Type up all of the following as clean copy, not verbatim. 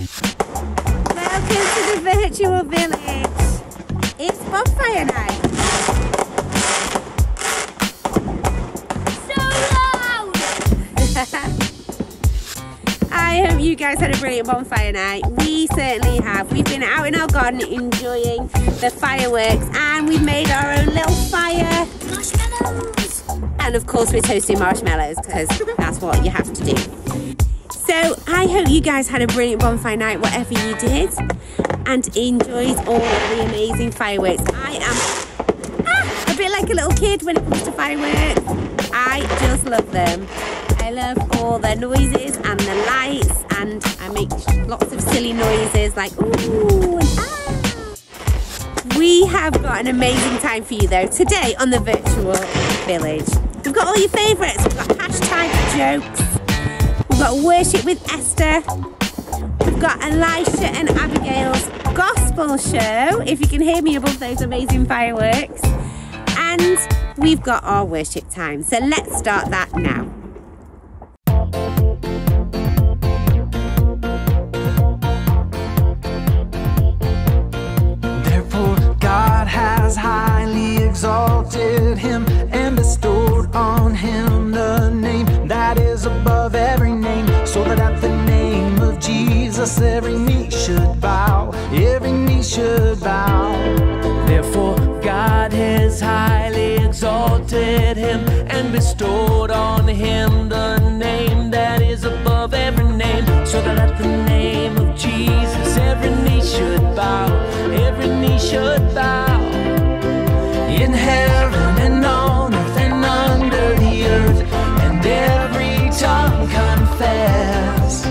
Welcome to the Virtual Village. It's bonfire night. So loud! I hope you guys had a brilliant bonfire night. We certainly have. We've been out in our garden enjoying the fireworks, and we've made our own little fire. Marshmallows! And of course we're toasting marshmallows because that's what you have to do. So I hope you guys had a brilliant bonfire night, whatever you did, and enjoyed all of the amazing fireworks. I am a bit like a little kid when it comes to fireworks. I just love them. I love all the noises and the lights, and I make lots of silly noises like ooh and ah. We have got an amazing time for you though today on the Virtual Village. We've got all your favourites. We've got Hashtag Jokes. We've got Worship with Esther, we've got Elisha and Abigail's Gospel Show, if you can hear me above those amazing fireworks, and we've got our worship time. So let's start that now. Therefore God has highly exalted him and bestowed on him the name that is above every name, so that at the name of Jesus every knee should bow, every knee should bow. Therefore God has highly exalted him and bestowed on him the name that is above every name, so that at the name of Jesus every knee should bow, every knee should bow. In heaven and on earth and under the earth, and every tongue confess.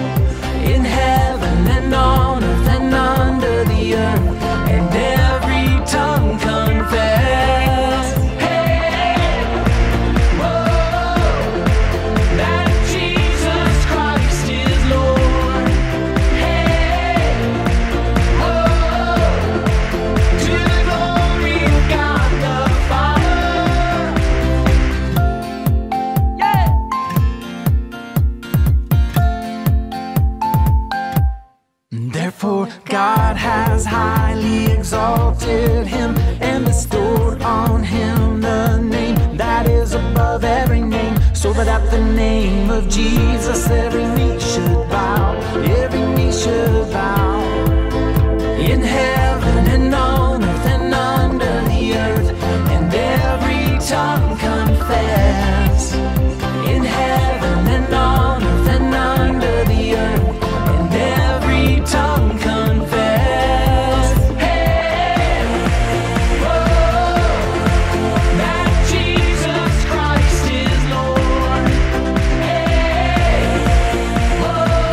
In heaven and on earth and under the earth, and every tongue confess. Hey, whoa, that Jesus Christ is Lord. Hey, whoa, to the glory of God the Father. Yeah. Therefore God has highly exalted him and bestowed on him the name that is above every name, so that at the name of Jesus every knee should bow, every knee should bow. In heaven and on earth and under the earth, and every tongue confess. In heaven and on earth and under the earth, tongue confess. Hey, whoa, that Jesus Christ is Lord. Hey, whoa,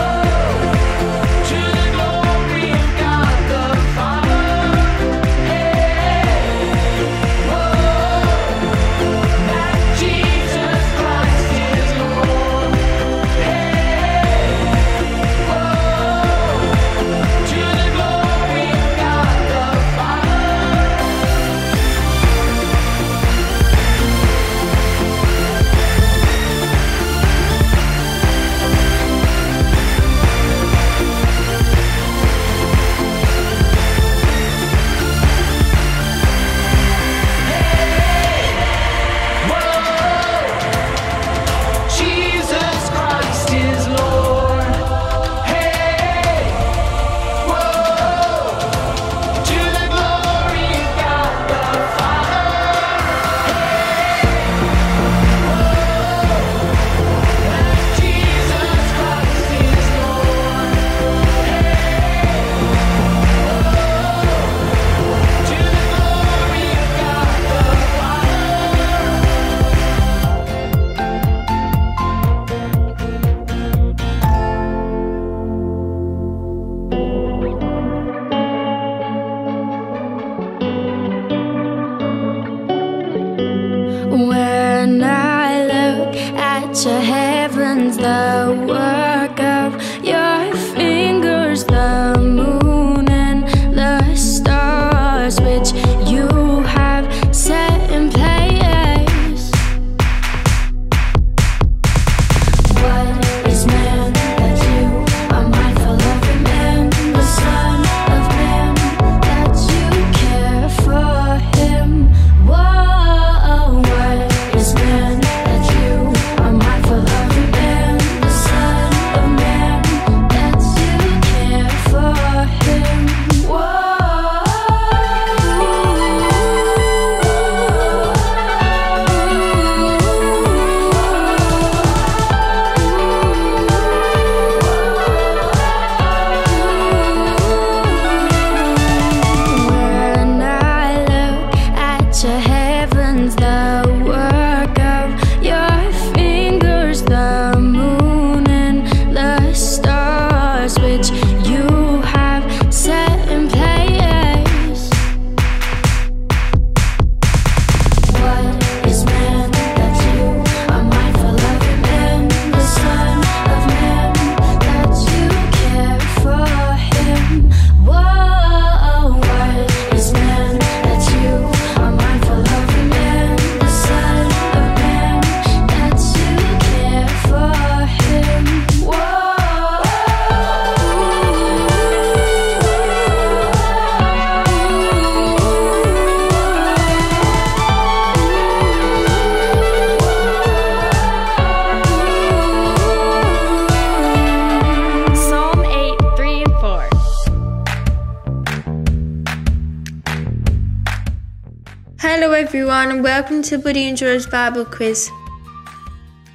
Hello everyone and welcome to Buddy and George's Bible Quiz.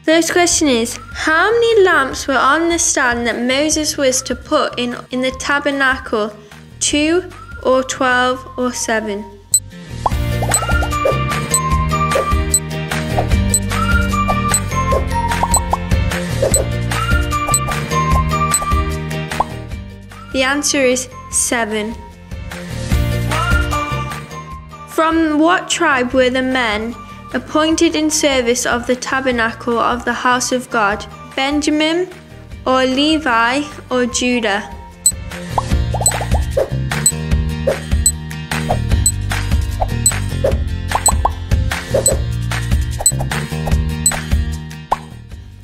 First question is, how many lamps were on the stand that Moses was to put in the tabernacle? 2 or 12 or 7? The answer is 7. From what tribe were the men appointed in service of the tabernacle of the house of God? Benjamin, or Levi, or Judah?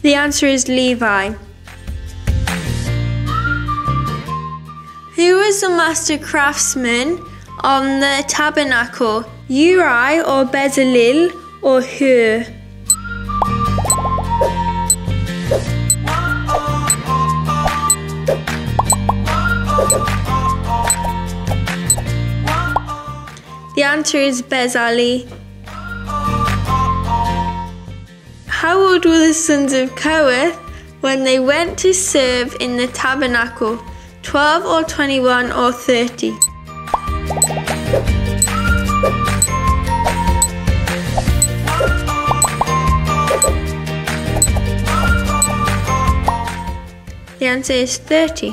The answer is Levi. Who was the master craftsman on the tabernacle? Uri or Bezalel or Hur? The answer is Bezalel. How old were the sons of Kohath when they went to serve in the tabernacle? 12 or 21 or 30? The answer is 30.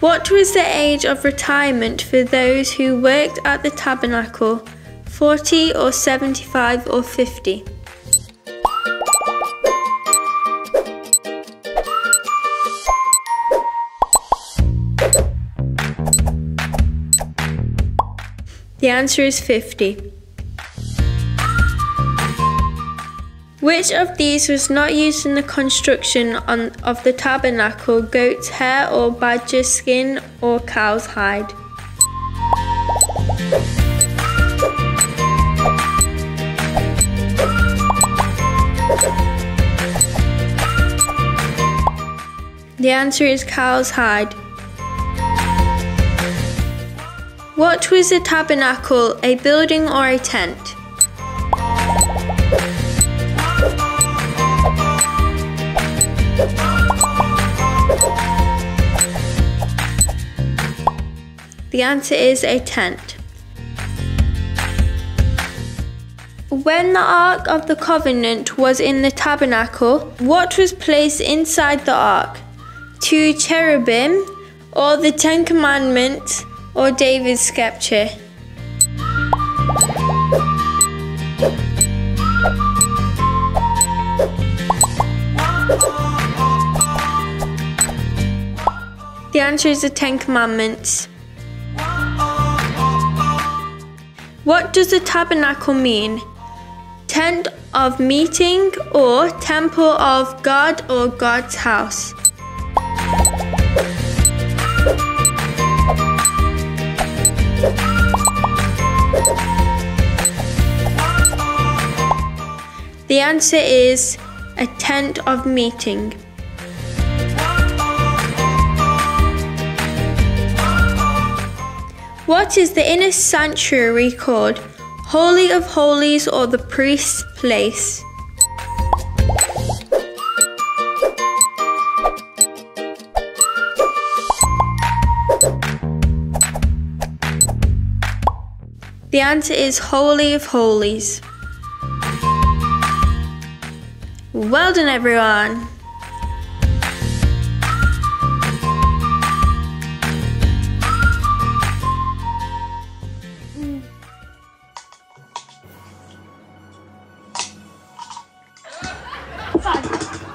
What was the age of retirement for those who worked at the tabernacle? 40 or 75 or 50? The answer is 50. Which of these was not used in the construction of the tabernacle? Goat's hair or badger skin or cow's hide? The answer is cow's hide. What was a tabernacle, a building or a tent? The answer is a tent. When the Ark of the Covenant was in the tabernacle, what was placed inside the Ark? 2 cherubim or the Ten Commandments? Or David's sceptre? The answer is the Ten Commandments. What does the tabernacle mean? Tent of meeting or temple of God or God's house? The answer is a tent of meeting. What is the inner sanctuary called? Holy of Holies or the priest's place? The answer is Holy of Holies. Well done, everyone. Hi,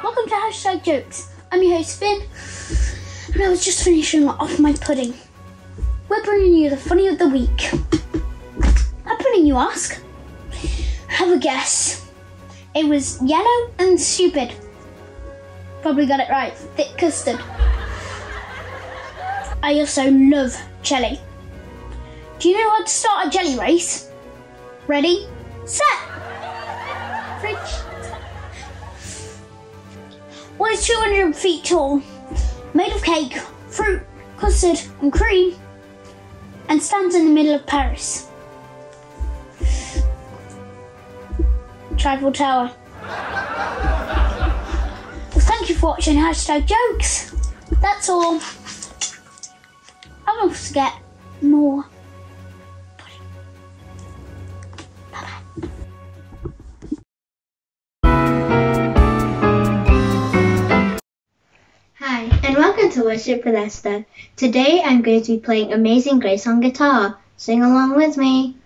welcome to Hashtag Jokes. I'm your host, Finn, and I was just finishing off my pudding. We're bringing you the funny of the week. That pudding, you ask? Have a guess. It was yellow and stupid. Probably got it right. Thick custard. I also love jelly. Do you know how to start a jelly race? Ready, set. Fridge. What is 200 feet tall? Made of cake, fruit, custard and cream. and stands in the middle of Paris. Tribal Tower. Well, thank you for watching Hashtag Jokes. That's all. I'll also get more. To Worship with Esther. Today I'm going to be playing Amazing Grace on guitar. Sing along with me.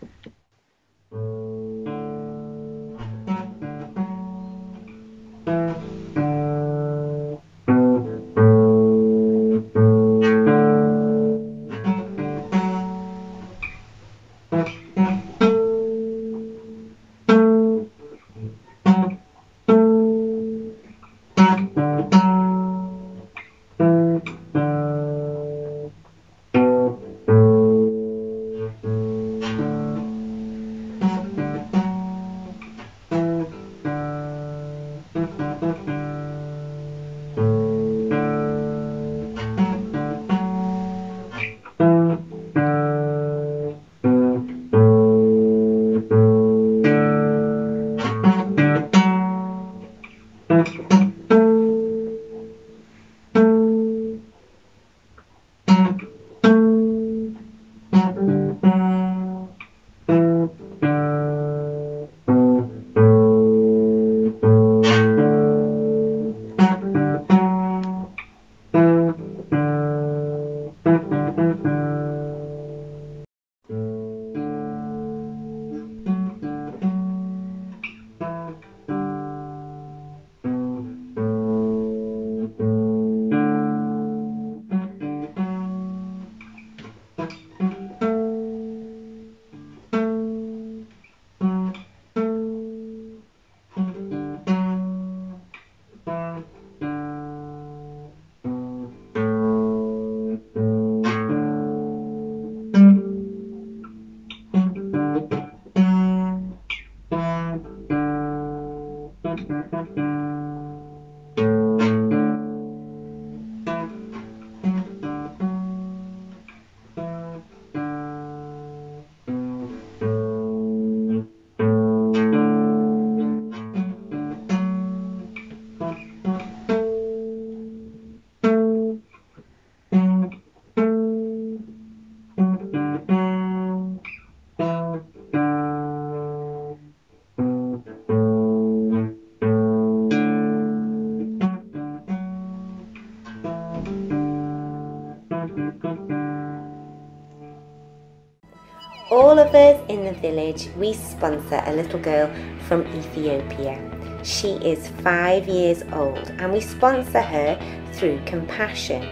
All of us in the village, we sponsor a little girl from Ethiopia. She is 5 years old and we sponsor her through Compassion.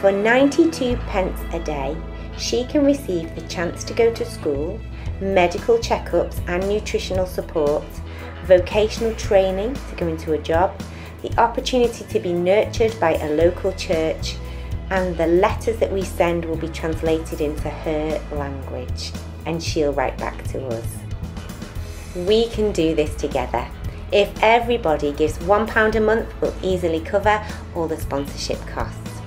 For 92 pence a day, she can receive the chance to go to school, medical checkups and nutritional support, vocational training to go into a job, the opportunity to be nurtured by a local church, and the letters that we send will be translated into her language and she'll write back to us. We can do this together. If everybody gives £1 a month, we'll easily cover all the sponsorship costs.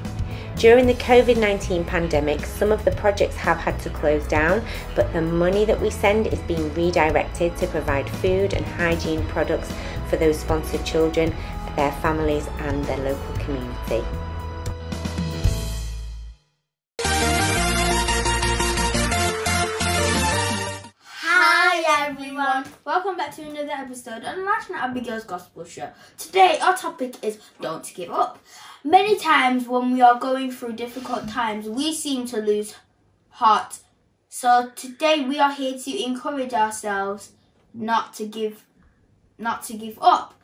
During the COVID-19 pandemic, some of the projects have had to close down, but the money that we send is being redirected to provide food and hygiene products for those sponsored children, their families and their local community. Welcome back to another episode of Elisha and Abigail's Gospel Show. Today our topic is don't give up. Many times when we are going through difficult times, we seem to lose heart. So today we are here to encourage ourselves not to give up.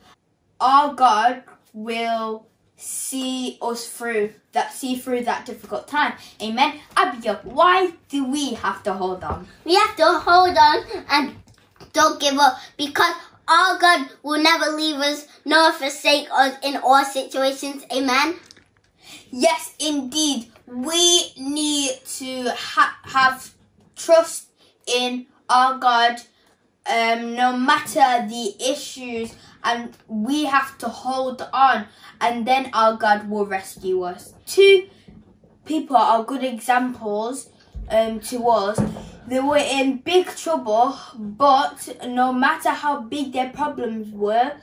Our God will see through that difficult time. Amen. Abigail, why do we have to hold on? We have to hold on and don't give up, because our God will never leave us nor forsake us in all situations. Amen. Yes, indeed. We need to have trust in our God no matter the issues, and we have to hold on and then our God will rescue us. 2 people are good examples to us. They were in big trouble, but no matter how big their problems were,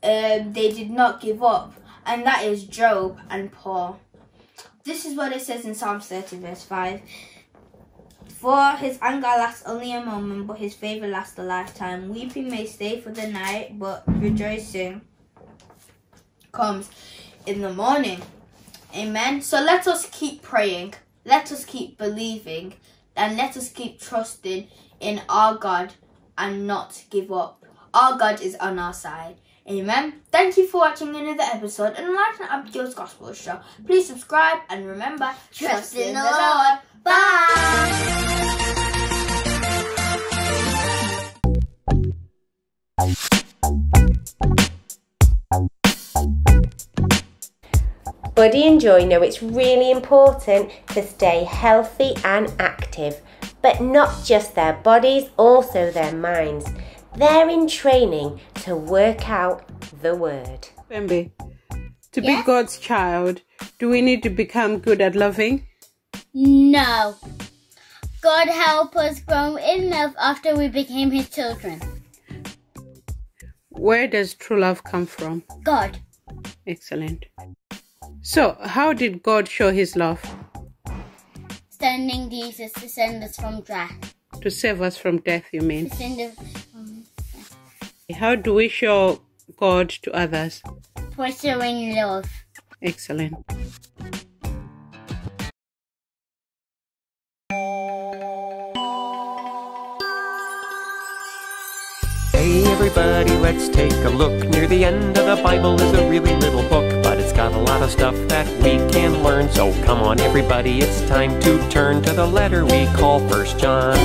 they did not give up. And that is Job and Paul. This is what it says in Psalm 30 verse 5. For his anger lasts only a moment, but his favor lasts a lifetime. Weeping may stay for the night, but rejoicing comes in the morning. Amen. So let us keep praying. Let us keep believing. And let us keep trusting in our God and not give up. Our God is on our side. Amen. Thank you for watching another episode and watching Abigail's Gospel Show. Please subscribe and remember, trust in the Lord. Bye. Buddy and Joy know it's really important to stay healthy and active, but not just their bodies, also their minds. They're in training to work out the word. Bambi, to be God's child, do we need to become good at loving? No. God helped us grow in love after we became his children. Where does true love come from? God. Excellent. So, how did God show his love? Sending Jesus to send us from death. To save us from death, you mean? To send us. How do we show God to others? By showing love. Excellent. Hey everybody, let's take a look. Near the end of the Bible is a really little book, but it's got a lot of stuff that we can learn. So come on everybody, it's time to turn to the letter we call First John.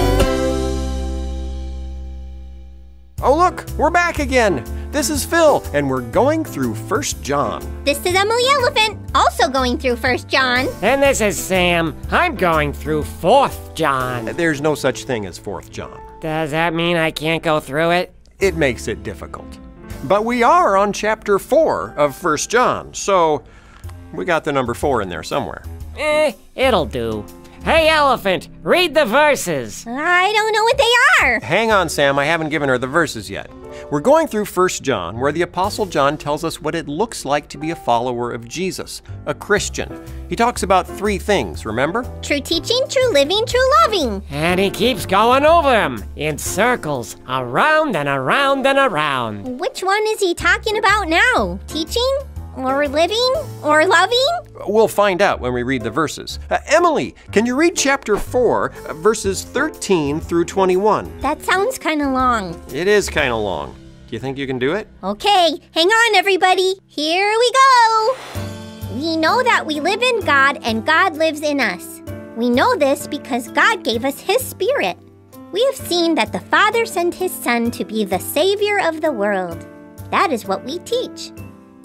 Oh look, we're back again! This is Phil, and we're going through First John. This is Emily Elephant, also going through First John. And this is Sam. I'm going through 4th John. There's no such thing as 4th John. Does that mean I can't go through it? It makes it difficult. But we are on chapter 4 of First John, so we got the number 4 in there somewhere. It'll do. Hey, Elephant, read the verses. I don't know what they are. Hang on, Sam. I haven't given her the verses yet. We're going through 1 John, where the Apostle John tells us what it looks like to be a follower of Jesus, a Christian. He talks about 3 things, remember? True teaching, true living, true loving. And he keeps going over them in circles, around and around and around. Which one is he talking about now? Teaching? Or living? Or loving? We'll find out when we read the verses. Emily, can you read chapter 4, verses 13 through 21? That sounds kind of long. It is kind of long. Do you think you can do it? Okay, hang on everybody. Here we go. We know that we live in God and God lives in us. We know this because God gave us his Spirit. We have seen that the Father sent his Son to be the Savior of the world. That is what we teach.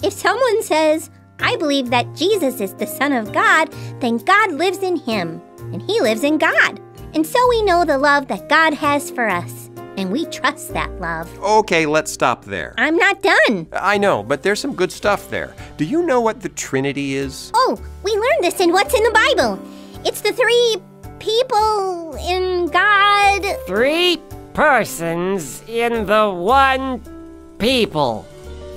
If someone says, I believe that Jesus is the Son of God, then God lives in him, and he lives in God. And so we know the love that God has for us, and we trust that love. Okay, let's stop there. I'm not done. I know, but there's some good stuff there. Do you know what the Trinity is? Oh, we learned this in What's in the Bible. It's the 3 people in God. 3 persons in the one people.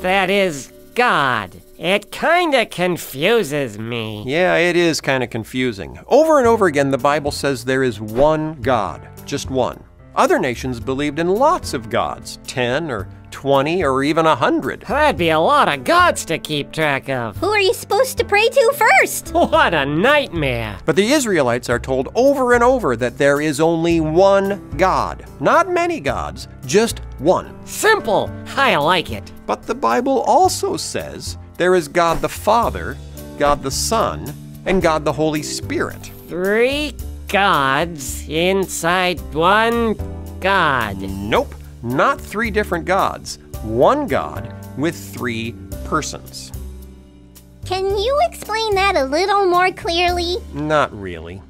That is God. It kinda confuses me. Yeah, it is kinda confusing. Over and over again, the Bible says there is one God, just one. Other nations believed in lots of gods, 10 or 20 or even 100. That'd be a lot of gods to keep track of. Who are you supposed to pray to first? What a nightmare. But the Israelites are told over and over that there is only one God. Not many gods, just one. Simple. I like it. But the Bible also says there is God the Father, God the Son, and God the Holy Spirit. 3 gods inside one God. Nope. Not 3 different gods, one God with 3 persons. Can you explain that a little more clearly? Not really.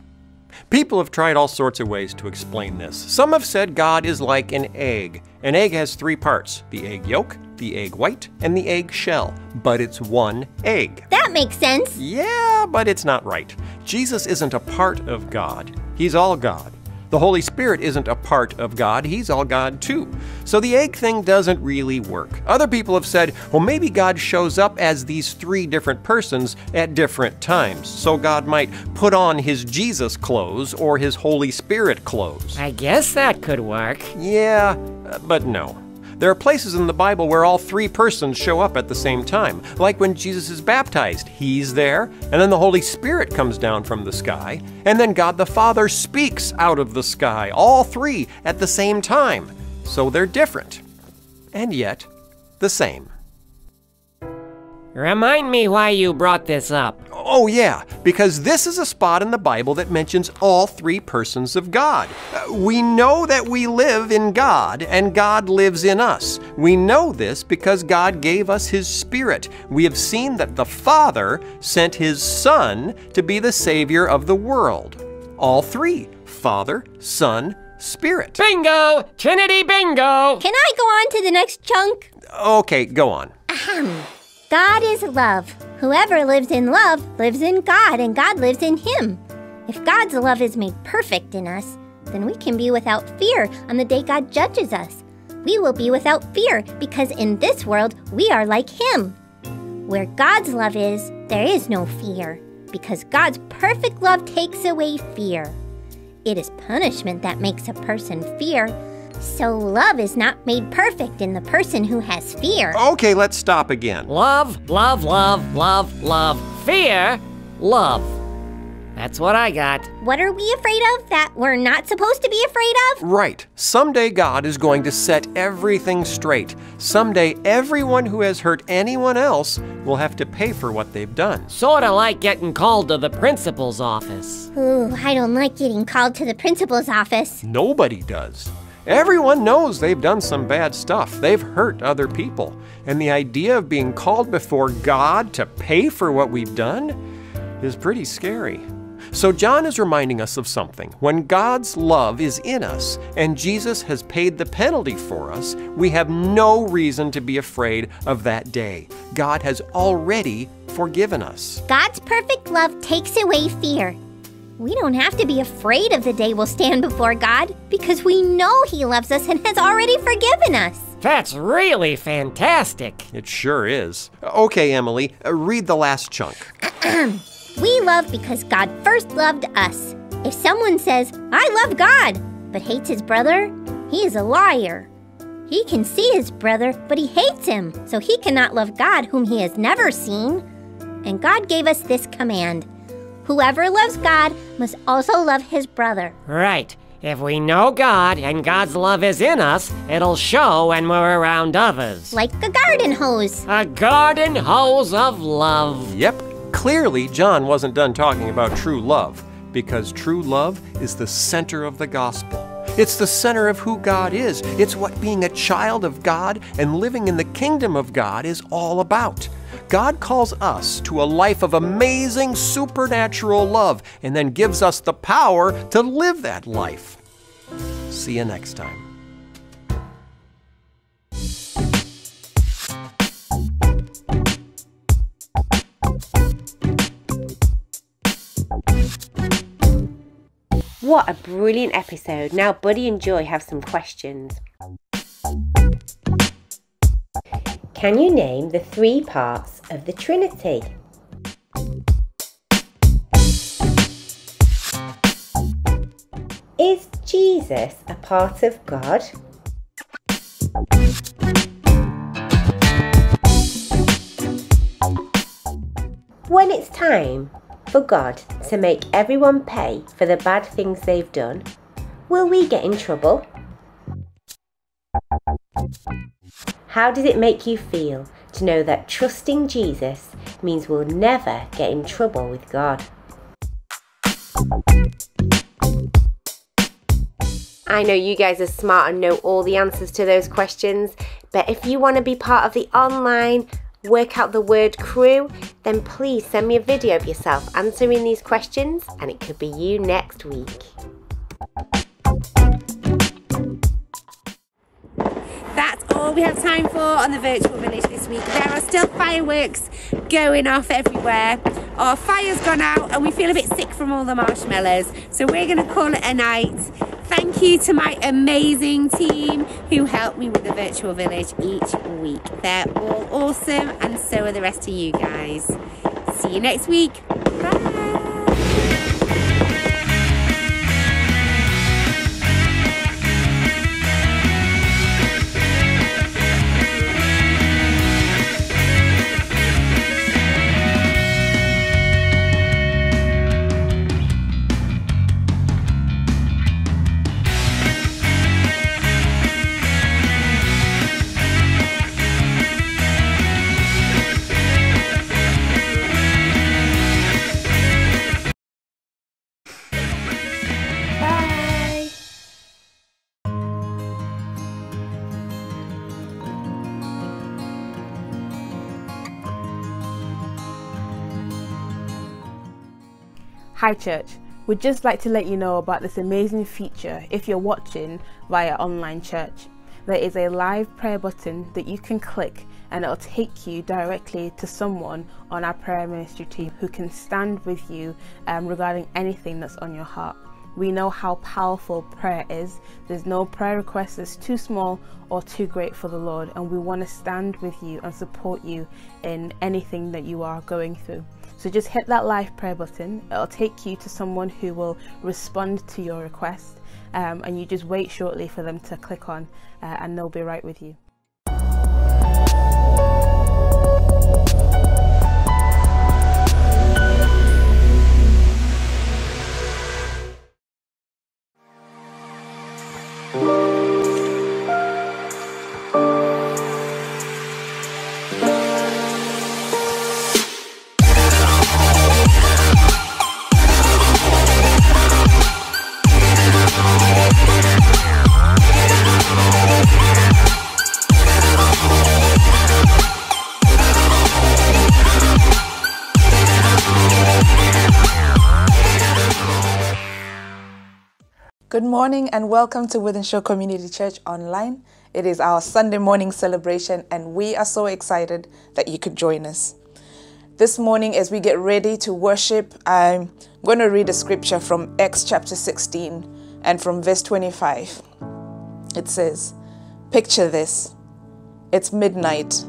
People have tried all sorts of ways to explain this. Some have said God is like an egg. An egg has 3 parts, the egg yolk, the egg white, and the egg shell, but it's one egg. That makes sense. Yeah, but it's not right. Jesus isn't a part of God, he's all God. The Holy Spirit isn't a part of God, he's all God too. So the egg thing doesn't really work. Other people have said, well, maybe God shows up as these three different persons at different times. So God might put on his Jesus clothes or his Holy Spirit clothes. I guess that could work. Yeah, but no. There are places in the Bible where all three persons show up at the same time. Like when Jesus is baptized, he's there, and then the Holy Spirit comes down from the sky, and then God the Father speaks out of the sky, all three at the same time. So they're different, and yet the same. Remind me why you brought this up. Oh yeah, because this is a spot in the Bible that mentions all three persons of God. We know that we live in God and God lives in us. We know this because God gave us his Spirit. We have seen that the Father sent his Son to be the Savior of the world. All three, Father, Son, Spirit. Bingo! Trinity bingo! Can I go on to the next chunk? Okay, go on. God is love. Whoever lives in love lives in God, and God lives in him. If God's love is made perfect in us, then we can be without fear on the day God judges us. We will be without fear because in this world, we are like him. Where God's love is, there is no fear because God's perfect love takes away fear. It is punishment that makes a person fear. So love is not made perfect in the person who has fear. Okay, let's stop again. Love, love, love, love, love. Fear, love. That's what I got. What are we afraid of that we're not supposed to be afraid of? Right. Someday God is going to set everything straight. Someday everyone who has hurt anyone else will have to pay for what they've done. Sort of like getting called to the principal's office. Ooh, I don't like getting called to the principal's office. Nobody does. Everyone knows they've done some bad stuff. They've hurt other people. And the idea of being called before God to pay for what we've done is pretty scary. So John is reminding us of something. When God's love is in us and Jesus has paid the penalty for us, we have no reason to be afraid of that day. God has already forgiven us. God's perfect love takes away fear. We don't have to be afraid of the day we'll stand before God because we know he loves us and has already forgiven us. That's really fantastic. It sure is. Okay, Emily, read the last chunk. We love because God first loved us. If someone says, I love God, but hates his brother, he is a liar. He can see his brother, but he hates him, so he cannot love God whom he has never seen. And God gave us this command. Whoever loves God must also love his brother. Right. If we know God and God's love is in us, it'll show when we're around others. Like a garden hose. A garden hose of love. Yep. Clearly, John wasn't done talking about true love, because true love is the center of the gospel. It's the center of who God is. It's what being a child of God and living in the kingdom of God is all about. God calls us to a life of amazing supernatural love and then gives us the power to live that life. See you next time. What a brilliant episode. Now Buddy and Joy have some questions. Can you name the three parts of the Trinity? Is Jesus a part of God? When it's time for God to make everyone pay for the bad things they've done, will we get in trouble? How does it make you feel to know that trusting Jesus means we'll never get in trouble with God? I know you guys are smart and know all the answers to those questions, but if you want to be part of the online Work Out The Word crew, then please send me a video of yourself answering these questions, and it could be you next week. That's all we have time for on the Virtual Village this week. There are still fireworks going off everywhere. Our fire's gone out and we feel a bit sick from all the marshmallows, so we're going to call it a night. Thank you to my amazing team who help me with the Virtual Village each week. They're all awesome, and so are the rest of you guys. See you next week. Bye. Hi Church, we'd just like to let you know about this amazing feature if you're watching via online church. There is a live prayer button that you can click and it'll take you directly to someone on our prayer ministry team who can stand with you regarding anything that's on your heart. We know how powerful prayer is. There's no prayer request that's too small or too great for the Lord, and we want to stand with you and support you in anything that you are going through. So just hit that live prayer button, it'll take you to someone who will respond to your request, and you just wait shortly for them to click on and they'll be right with you. Good morning and welcome to Wythenshawe Community Church Online. It is our Sunday morning celebration and we are so excited that you could join us. This morning as we get ready to worship, I'm going to read a scripture from Acts chapter 16 and from verse 25. It says, "Picture this, it's midnight.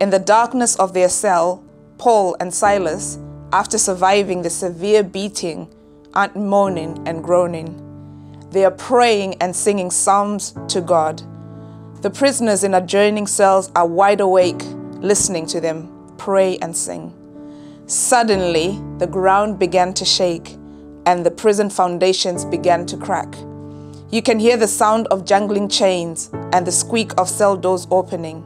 In the darkness of their cell, Paul and Silas, after surviving the severe beating, aren't moaning and groaning. They are praying and singing psalms to God. The prisoners in adjoining cells are wide awake, listening to them pray and sing. Suddenly, the ground began to shake and the prison foundations began to crack. You can hear the sound of jangling chains and the squeak of cell doors opening.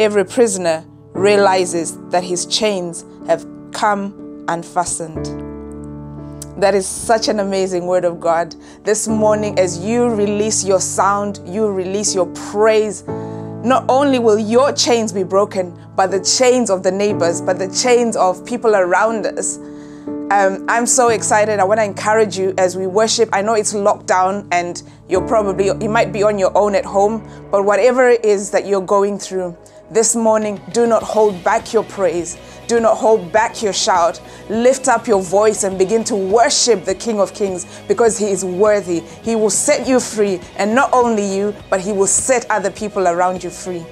Every prisoner realizes that his chains have come unfastened." That is such an amazing word of God. This morning, as you release your sound, you release your praise, not only will your chains be broken, but the chains of the neighbors, but the chains of people around us. I'm so excited. I want to encourage you as we worship. I know it's lockdown and you might be on your own at home, but whatever it is that you're going through, this morning, do not hold back your praise. Do not hold back your shout. Lift up your voice and begin to worship the King of Kings because he is worthy. He will set you free, and not only you, but he will set other people around you free.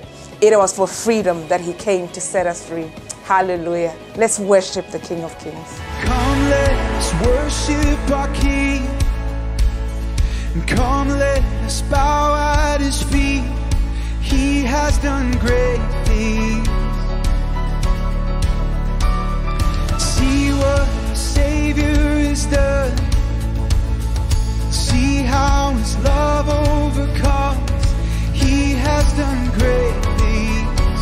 It was for freedom that he came to set us free. Hallelujah. Let's worship the King of Kings. Come, let's worship our King. And come, let's bow at his feet. He has done great things. See what the Savior has done. See how his love overcomes. He has done great things.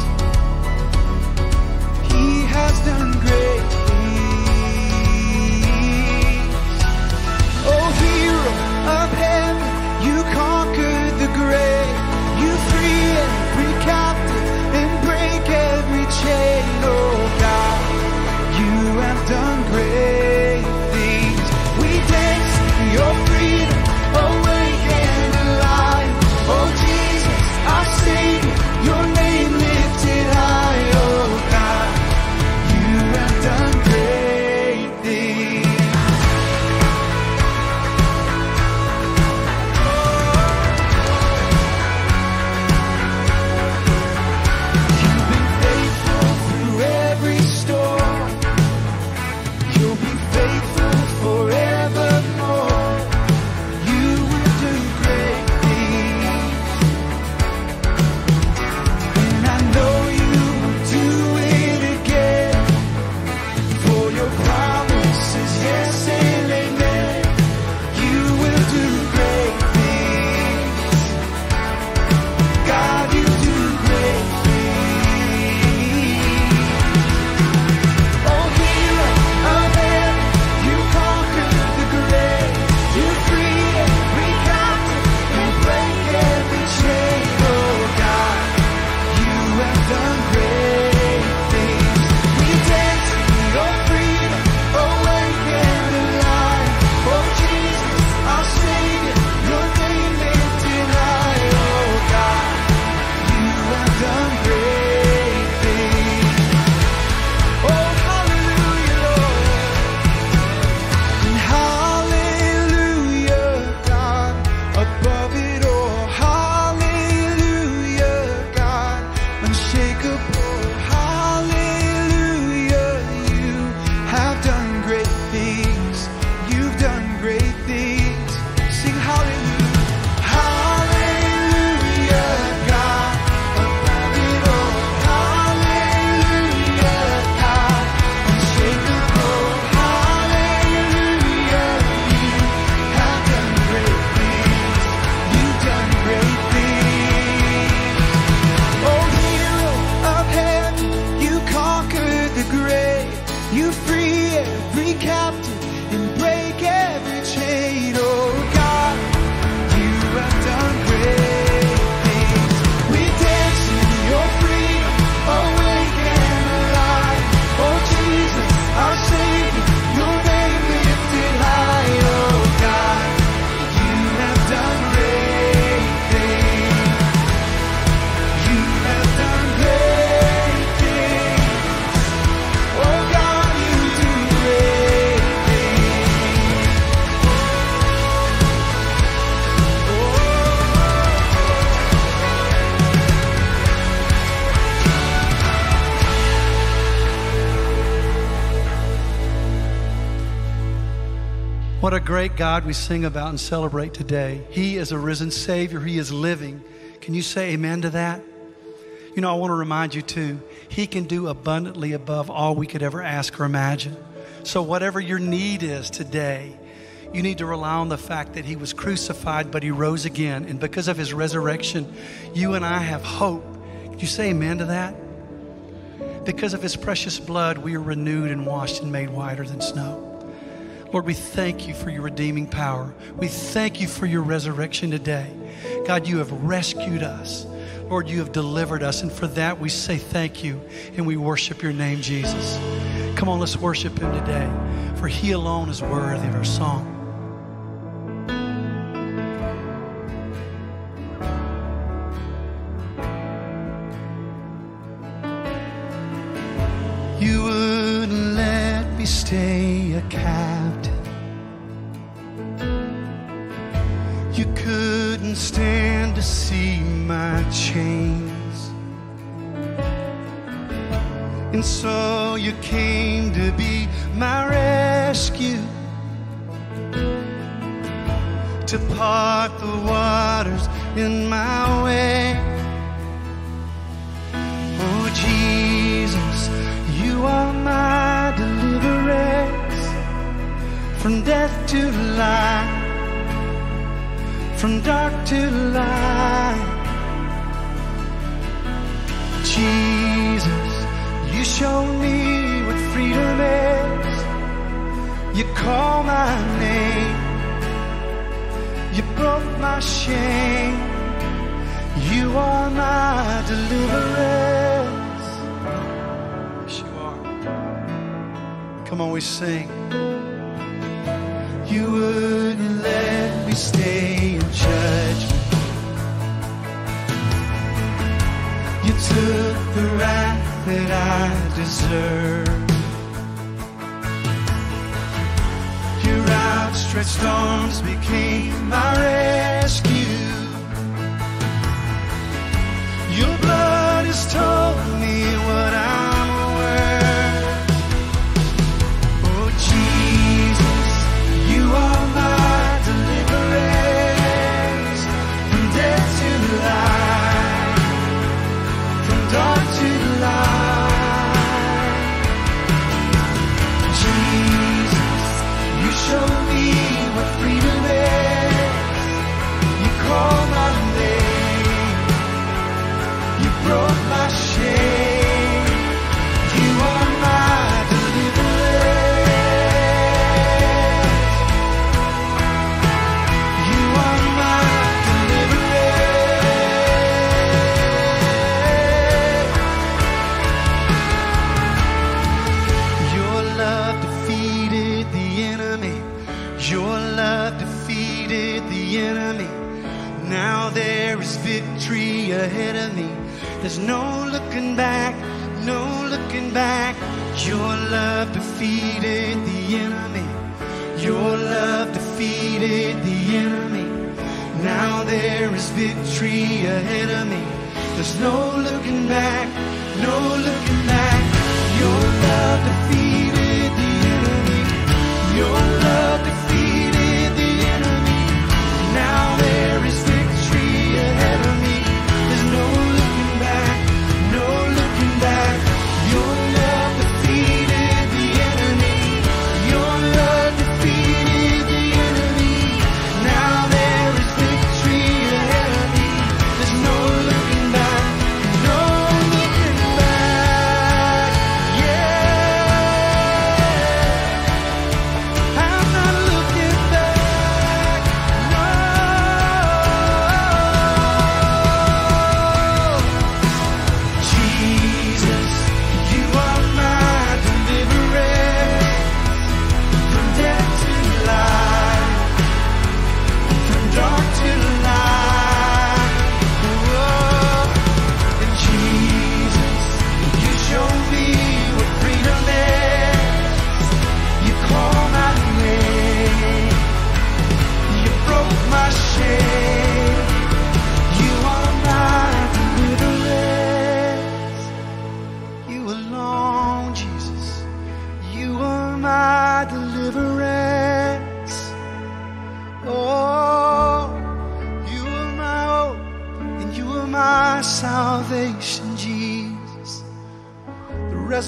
He has done great things. Oh, hero of heaven, you conquered the grave. You free every captive and break every You free every captive and break every chain. Oh God, you have done great things. We dance in your freedom, awake and alive. Oh Jesus, our Savior, your name lifted high. Oh God, you have done great things. You have done great things. Oh God, you do great things. What a great God we sing about and celebrate today. He is a risen Savior. He is living. Can you say amen to that? You know, I want to remind you too, He can do abundantly above all we could ever ask or imagine. So whatever your need is today, you need to rely on the fact that He was crucified, but He rose again. And because of His resurrection, you and I have hope. Can you say amen to that? Because of His precious blood, we are renewed and washed and made whiter than snow. Lord, we thank you for your redeeming power. We thank you for your resurrection today. God, you have rescued us. Lord, you have delivered us, and for that we say thank you, and we worship your name, Jesus. Come on, let's worship him today, for he alone is worthy of our song. You wouldn't let me stay a captive. You couldn't stand to see my chains, and so you came to be my rescue, to part the waters in my way. Oh Jesus, you are my deliverance, from death to life, from dark to light. Jesus, you show me what freedom is. You call my name, you broke my shame. You are my deliverance. Yes, you are. Come on, we sing. You wouldn't let me stay in judgment. You took the wrath that I deserve. Your outstretched arms became my rescue. Your blood has told me what I'm worth. Oh, Jesus, you are my deliverance, from death to life, from dark to light. Jesus, you show me what freedom is. You call my name, you broke my shame. You are my deliverance. Ahead of me, there's no looking back, no looking back. Your love defeated the enemy. Your love defeated the enemy. Now there is victory ahead of me. There's no looking back, no looking back. Your love defeated the enemy. Your love defeated the enemy. Now there is victory ahead of me.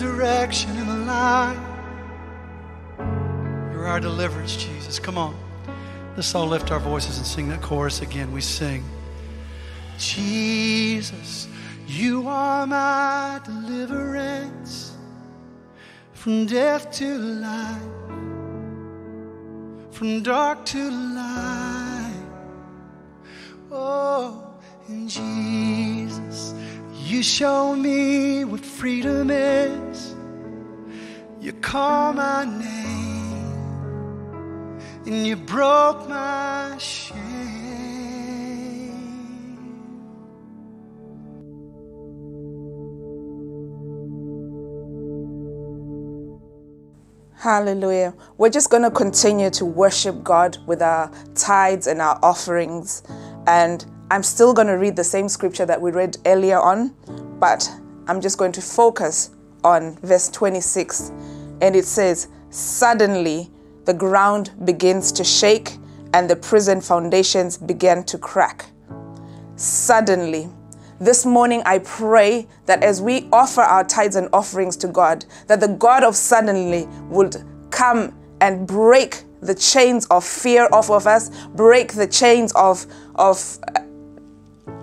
resurrection and the life. You're our deliverance, Jesus. Come on. Let's all lift our voices and sing that chorus again. We sing, Jesus, you are my deliverance, from death to life, from dark to light. Oh, and Jesus, you show me what freedom is. You call my name, and you broke my shame. Hallelujah. We're just going to continue to worship God with our tithes and our offerings, and I'm still going to read the same scripture that we read earlier on, but I'm just going to focus on verse 26. And it says, suddenly the ground begins to shake and the prison foundations began to crack. Suddenly. This morning I pray that as we offer our tithes and offerings to God, that the God of suddenly would come and break the chains of fear off of us, break the chains of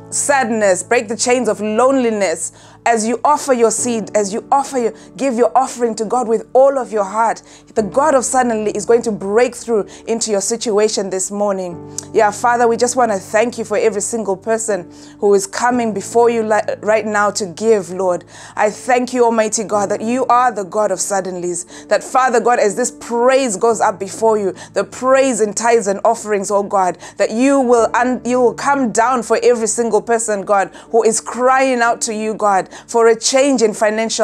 sadness, break the chains of loneliness. As you offer your seed, as you give your offering to God with all of your heart, the God of suddenly is going to break through into your situation this morning. Yeah, Father, we just want to thank you for every single person who is coming before you right now to give, Lord. I thank you, Almighty God, that you are the God of suddenlies. That, Father God, as this praise goes up before you, the praise and tithes and offerings, oh God, that you will come down for every single person, God, who is crying out to you, God, for a change in finances,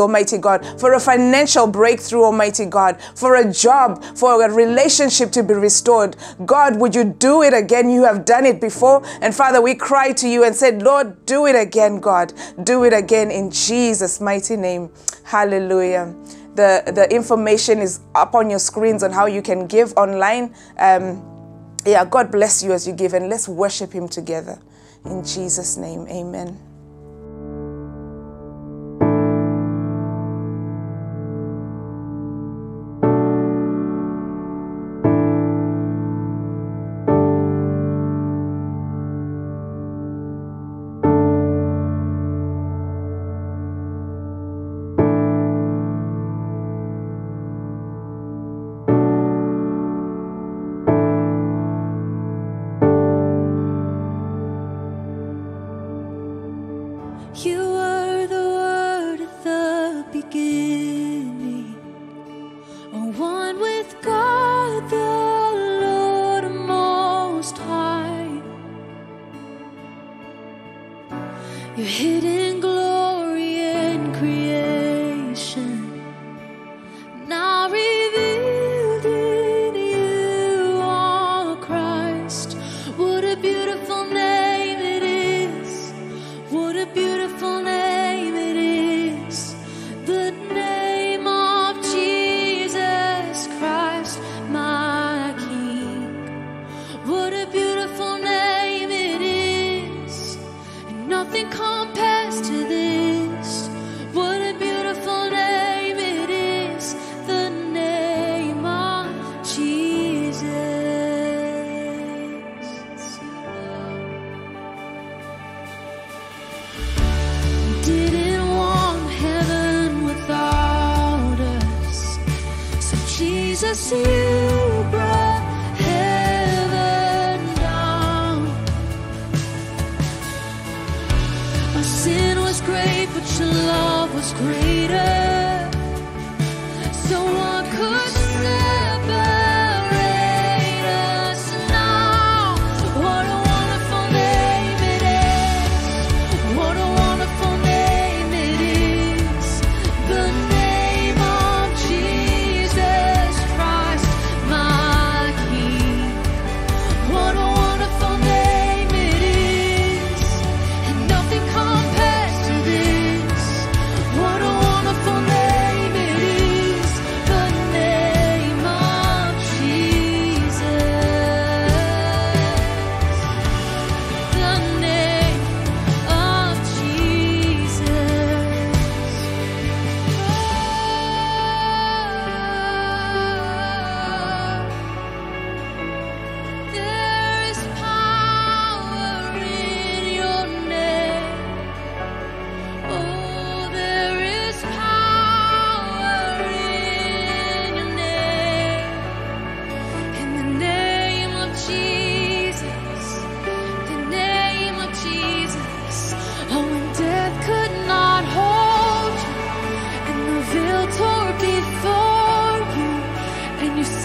Almighty God, for a financial breakthrough, Almighty God, for a job, for a relationship to be restored. God, would you do it again? You have done it before. And Father, we cry to you and said, Lord, do it again, God. Do it again in Jesus' mighty name. Hallelujah. The information is up on your screens on how you can give online. Yeah, God bless you as you give, and let's worship him together. In Jesus' name, amen.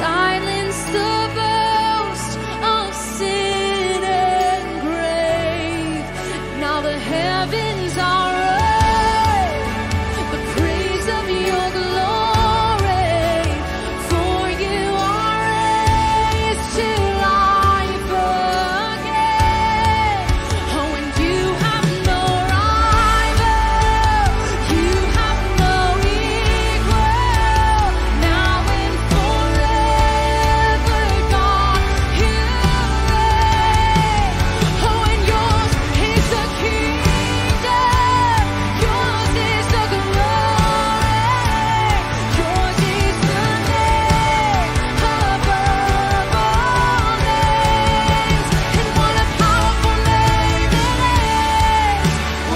Silence the boast of sin and grave. Now the heavens are open, the praise of your glory. For you are raised to life again. Oh, and you have no rival, you have no equal. Now and forever, God, you reign. Oh, and yours is the kingdom, yours is the glory, yours is the name above all names.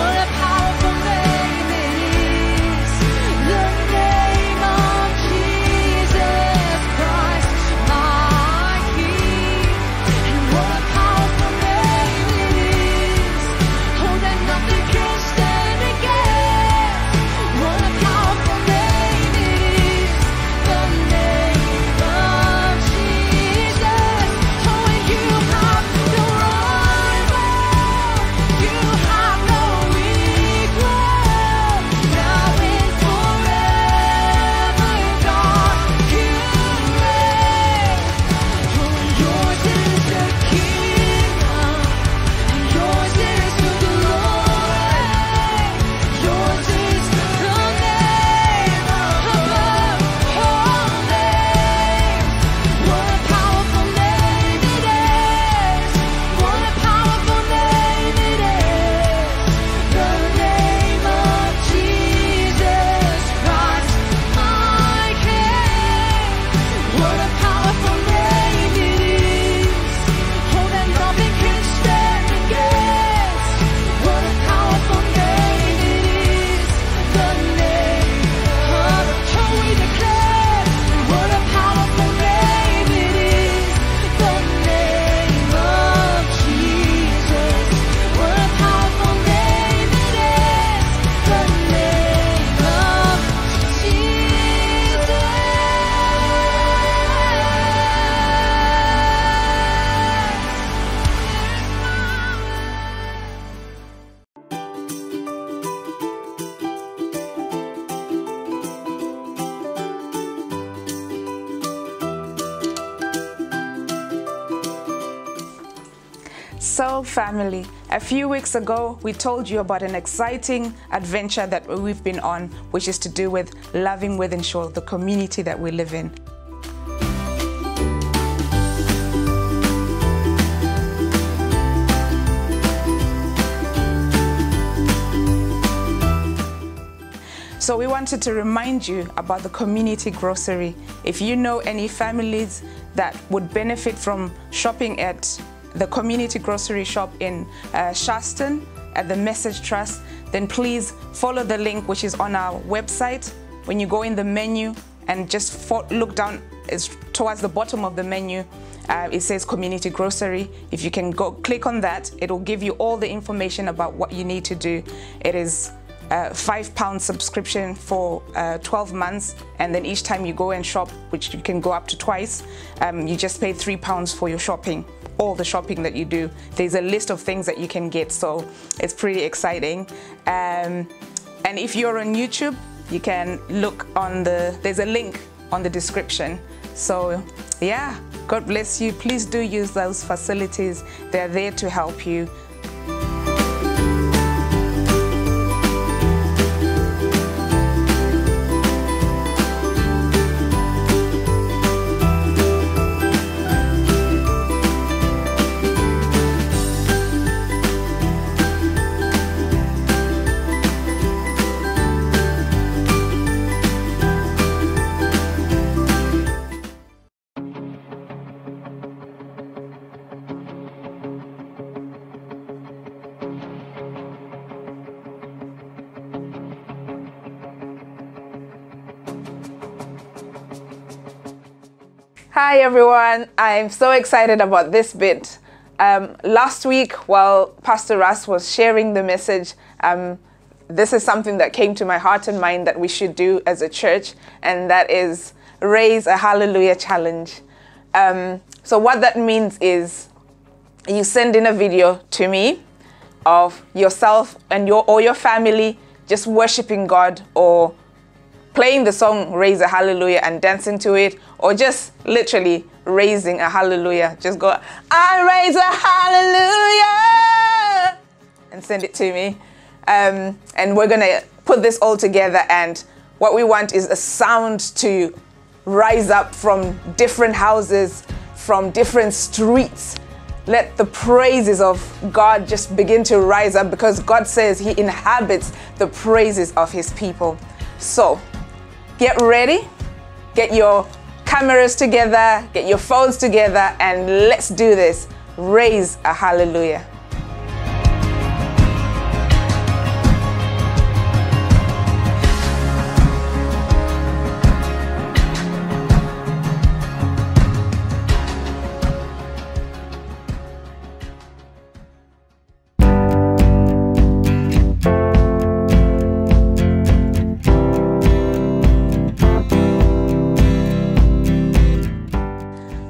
And what a powerful name it is, what a powerful name it is, the name of Jesus Christ, my King. And what a powerful name it is, oh, that nothing can stand against. What a powerful name it is, the name of Jesus. Oh, and you have no rival, you have no equal. Now and forever, God, you reign. Oh, and yours is the kingdom, and yours is the glory, yours is the name above all names. What a powerful name it is, what a powerful name it is, the name of Jesus Christ, my King. What a powerful name it is, oh, that nothing can stand against. What a powerful name it is, the name of Can we declare? What a powerful name it is, the name of Jesus. What a powerful name it is, the name of Jesus. So, family, a few weeks ago, we told you about an exciting adventure that we've been on, which is to do with loving Wythenshawe, the community that we live in. So we wanted to remind you about the community grocery. If you know any families that would benefit from shopping at the community grocery shop in Shaston at the Message Trust, then please follow the link which is on our website. When you go in the menu and just look down, it's towards the bottom of the menu. It says community grocery. If you can go click on that, it will give you all the information about what you need to do. It is £5 subscription for 12 months, and then each time you go and shop, which you can go up to twice, you just pay £3 for your shopping, all the shopping that you do. There's a list of things that you can get, so it's pretty exciting. And if you're on YouTube, you can look on there's a link on the description. So yeah, God bless you. Please do use those facilities. They're there to help you. Hi everyone, I'm so excited about this bit. Last week, while Pastor Russ was sharing the message, this is something that came to my heart and mind that we should do as a church, and that is raise a hallelujah challenge. So what that means is you send in a video to me of yourself and your family just worshiping God, or playing the song Raise a Hallelujah and dancing to it, or just literally raising a hallelujah. Just go, I raise a hallelujah, and send it to me. And we're gonna put this all together, and what we want is a sound to rise up from different houses, from different streets. Let the praises of God just begin to rise up, because God says He inhabits the praises of His people. So get ready, get your cameras together, get your phones together, and let's do this. Raise a hallelujah.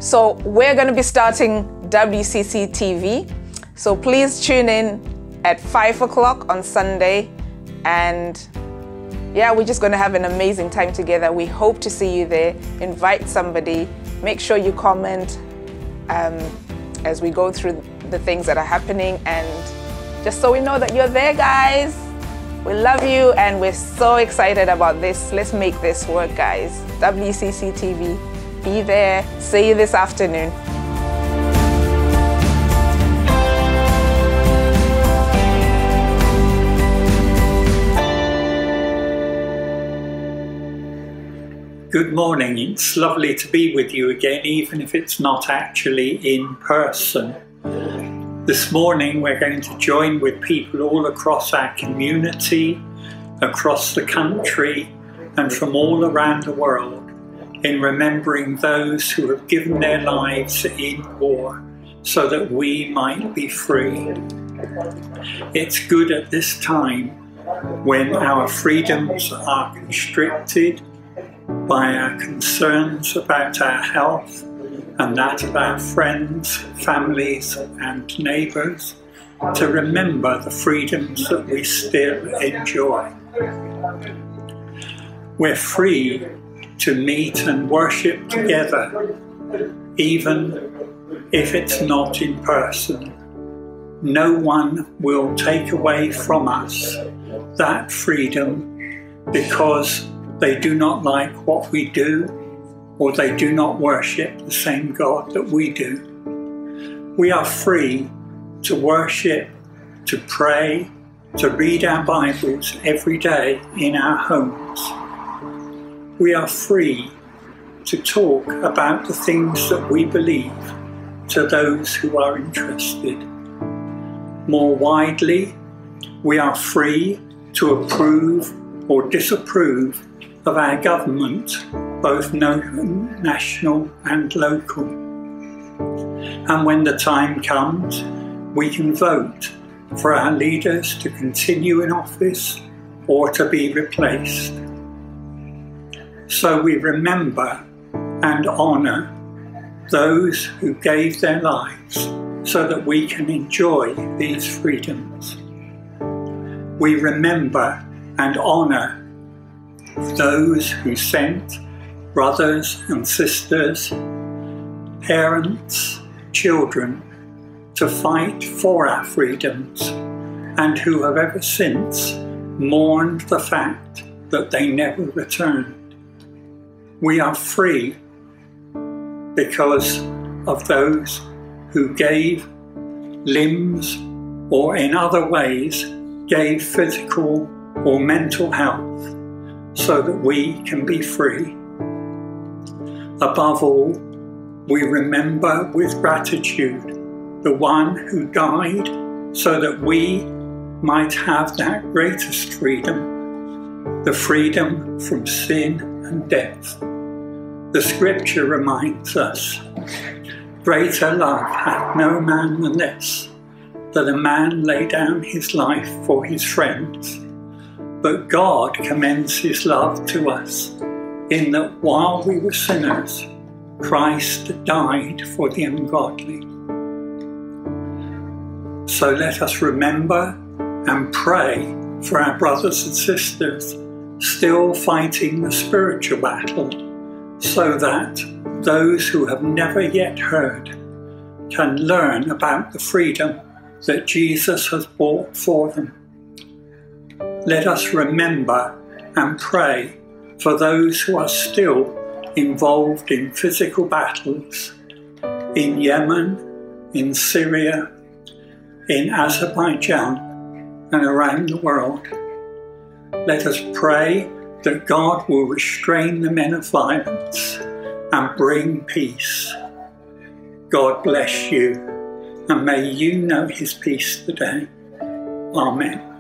So we're going to be starting WCC TV. So please tune in at 5 o'clock on Sunday. And yeah, we're just going to have an amazing time together. We hope to see you there. Invite somebody. Make sure you comment as we go through the things that are happening. And just so we know that you're there, guys. We love you and we're so excited about this. Let's make this work, guys. WCC TV. Be there. See you this afternoon. Good morning. It's lovely to be with you again, even if it's not actually in person. This morning we're going to join with people all across our community, across the country, and from all around the world, in remembering those who have given their lives in war so that we might be free. It's good at this time when our freedoms are constricted by our concerns about our health and that of our friends, families and neighbours, to remember the freedoms that we still enjoy. We're free to meet and worship together, even if it's not in person. No one will take away from us that freedom because they do not like what we do, or they do not worship the same God that we do. We are free to worship, to pray, to read our Bibles every day in our homes. We are free to talk about the things that we believe to those who are interested. More widely, we are free to approve or disapprove of our government, both national and local. And when the time comes, we can vote for our leaders to continue in office or to be replaced. So we remember and honour those who gave their lives so that we can enjoy these freedoms. We remember and honour those who sent brothers and sisters, parents, children to fight for our freedoms, and who have ever since mourned the fact that they never returned. We are free because of those who gave limbs or in other ways gave physical or mental health so that we can be free. Above all, we remember with gratitude the one who died so that we might have that greatest freedom, the freedom from sin and death. The scripture reminds us, greater love hath no man than this, that a man lay down his life for his friends. But God commends his love to us, in that while we were sinners, Christ died for the ungodly. So let us remember and pray for our brothers and sisters still fighting the spiritual battle, so that those who have never yet heard can learn about the freedom that Jesus has bought for them. Let us remember and pray for those who are still involved in physical battles in Yemen, in Syria, in Azerbaijan, and around the world. Let us pray that God will restrain the men of violence and bring peace. God bless you, and may you know his peace today. Amen.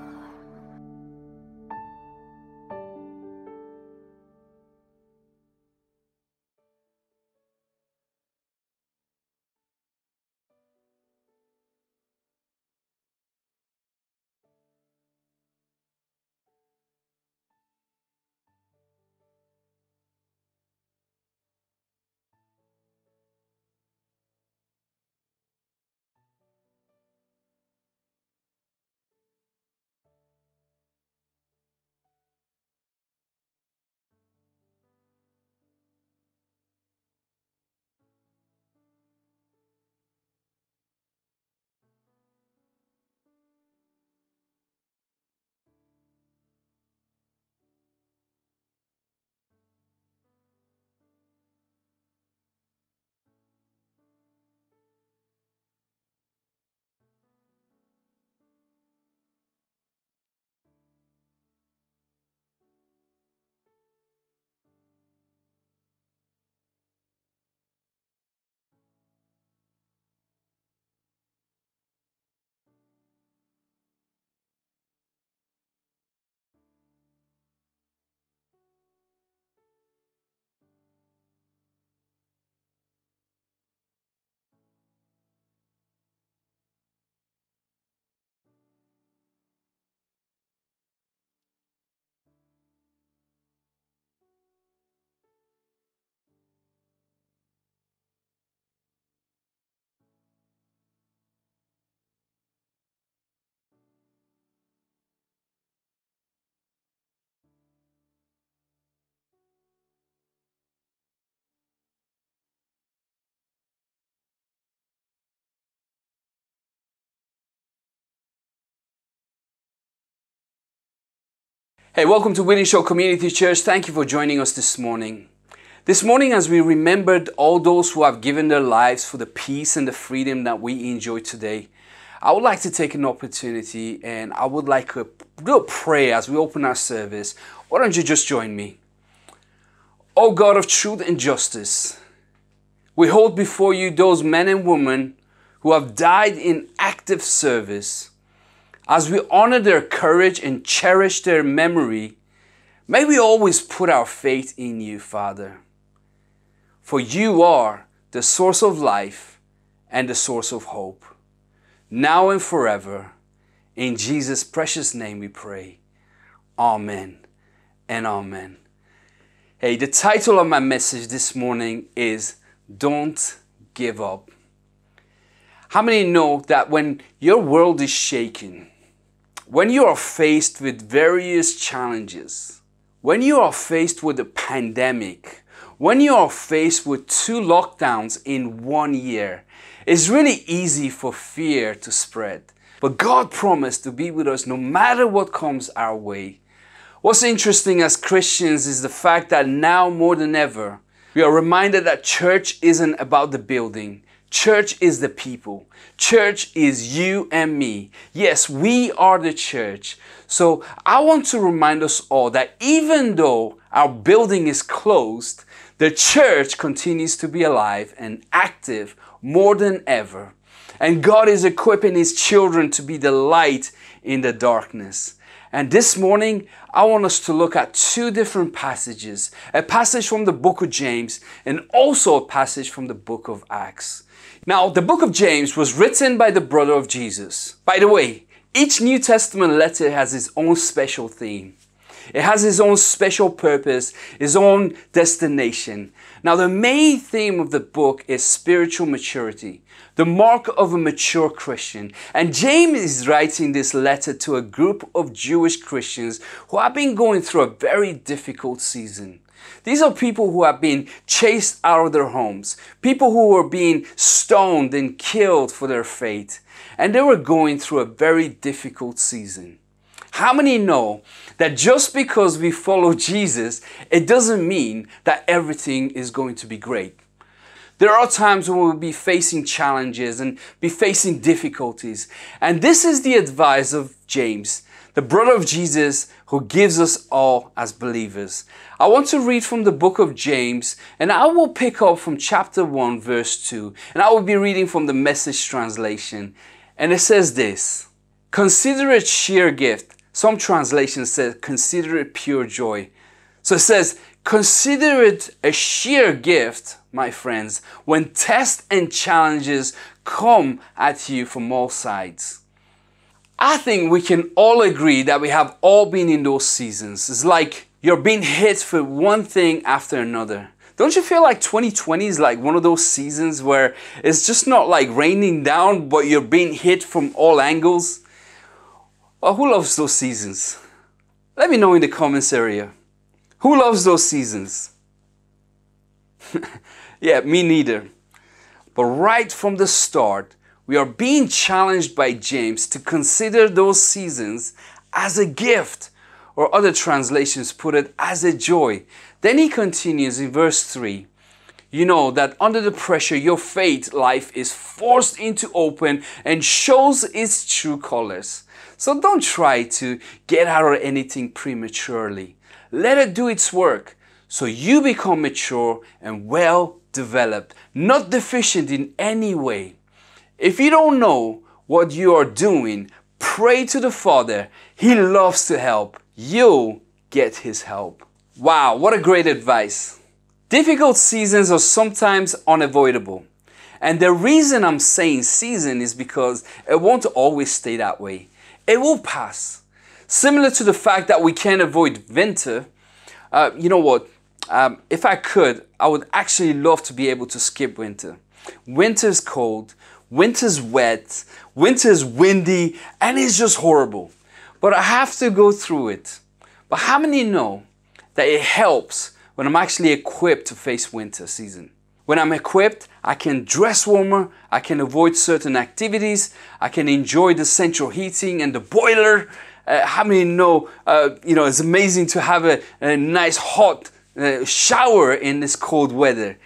Hey, welcome to Wythenshawe Community Church. Thank you for joining us this morning. This morning, as we remembered all those who have given their lives for the peace and the freedom that we enjoy today, I would like to take an opportunity and I would like to do a prayer as we open our service. Why don't you just join me? O God of truth and justice, we hold before you those men and women who have died in active service. As we honor their courage and cherish their memory, may we always put our faith in you, Father. For you are the source of life and the source of hope, now and forever. In Jesus' precious name we pray. Amen and amen. Hey, the title of my message this morning is Don't Give Up. How many know that when your world is shaken, when you are faced with various challenges, when you are faced with a pandemic, when you are faced with 2 lockdowns in 1 year, it's really easy for fear to spread. But God promised to be with us no matter what comes our way. What's interesting as Christians is the fact that now more than ever, we are reminded that church isn't about the building. Church is the people. Church is you and me. Yes, we are the church. So I want to remind us all that even though our building is closed, the church continues to be alive and active more than ever. And God is equipping his children to be the light in the darkness. And this morning, I want us to look at 2 different passages. A passage from the book of James and also a passage from the book of Acts. Now, the book of James was written by the brother of Jesus. By the way, each New Testament letter has its own special theme. It has its own special purpose, its own destination. Now, the main theme of the book is spiritual maturity, the mark of a mature Christian. And James is writing this letter to a group of Jewish Christians who have been going through a very difficult season. These are people who have been chased out of their homes, people who were being stoned and killed for their faith. And they were going through a very difficult season. How many know that just because we follow Jesus, it doesn't mean that everything is going to be great? There are times when we'll be facing challenges and be facing difficulties. And this is the advice of James, the brother of Jesus, who gives us all as believers. I want to read from the book of James, and I will pick up from chapter 1, verse 2, and I will be reading from the Message translation. And it says this: "Consider it sheer gift." Some translations say, "Consider it pure joy." So it says, "Consider it a sheer gift, my friends, when tests and challenges come at you from all sides." I think we can all agree that we have all been in those seasons. It's like you're being hit for one thing after another. Don't you feel like 2020 is like one of those seasons where it's just not like raining down, but you're being hit from all angles? Well, who loves those seasons? Let me know in the comments area. Who loves those seasons? Yeah, me neither. But right from the start, we are being challenged by James to consider those seasons as a gift, or other translations put it, as a joy. Then he continues in verse 3, "You know that under the pressure, your faith life is forced into open and shows its true colors. So don't try to get out of anything prematurely. Let it do its work, so you become mature and well developed, not deficient in any way. If you don't know what you are doing, pray to the Father. He loves to help. You'll get His help." Wow, what a great advice. Difficult seasons are sometimes unavoidable. And the reason I'm saying season is because it won't always stay that way. It will pass. Similar to the fact that we can't avoid winter, you know what? If I could, I would actually love to be able to skip winter. Winter's cold. Winter's wet, winter's windy, and it's just horrible. But I have to go through it. But how many know that it helps when I'm actually equipped to face winter season? When I'm equipped, I can dress warmer, I can avoid certain activities, I can enjoy the central heating and the boiler. How many know, it's amazing to have a nice hot shower in this cold weather.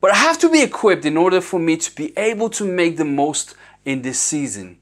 But I have to be equipped in order for me to be able to make the most in this season.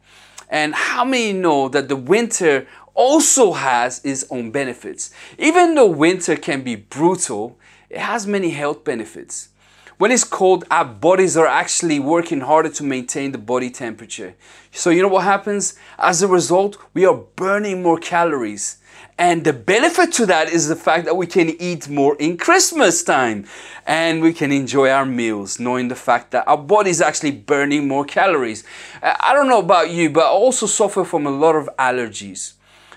And how many know that the winter also has its own benefits? Even though winter can be brutal, it has many health benefits. When it's cold, our bodies are actually working harder to maintain the body temperature. So you know what happens? As a result, we are burning more calories. And the benefit to that is the fact that we can eat more in Christmas time. And we can enjoy our meals, knowing the fact that our body is actually burning more calories. I don't know about you, but I also suffer from a lot of allergies.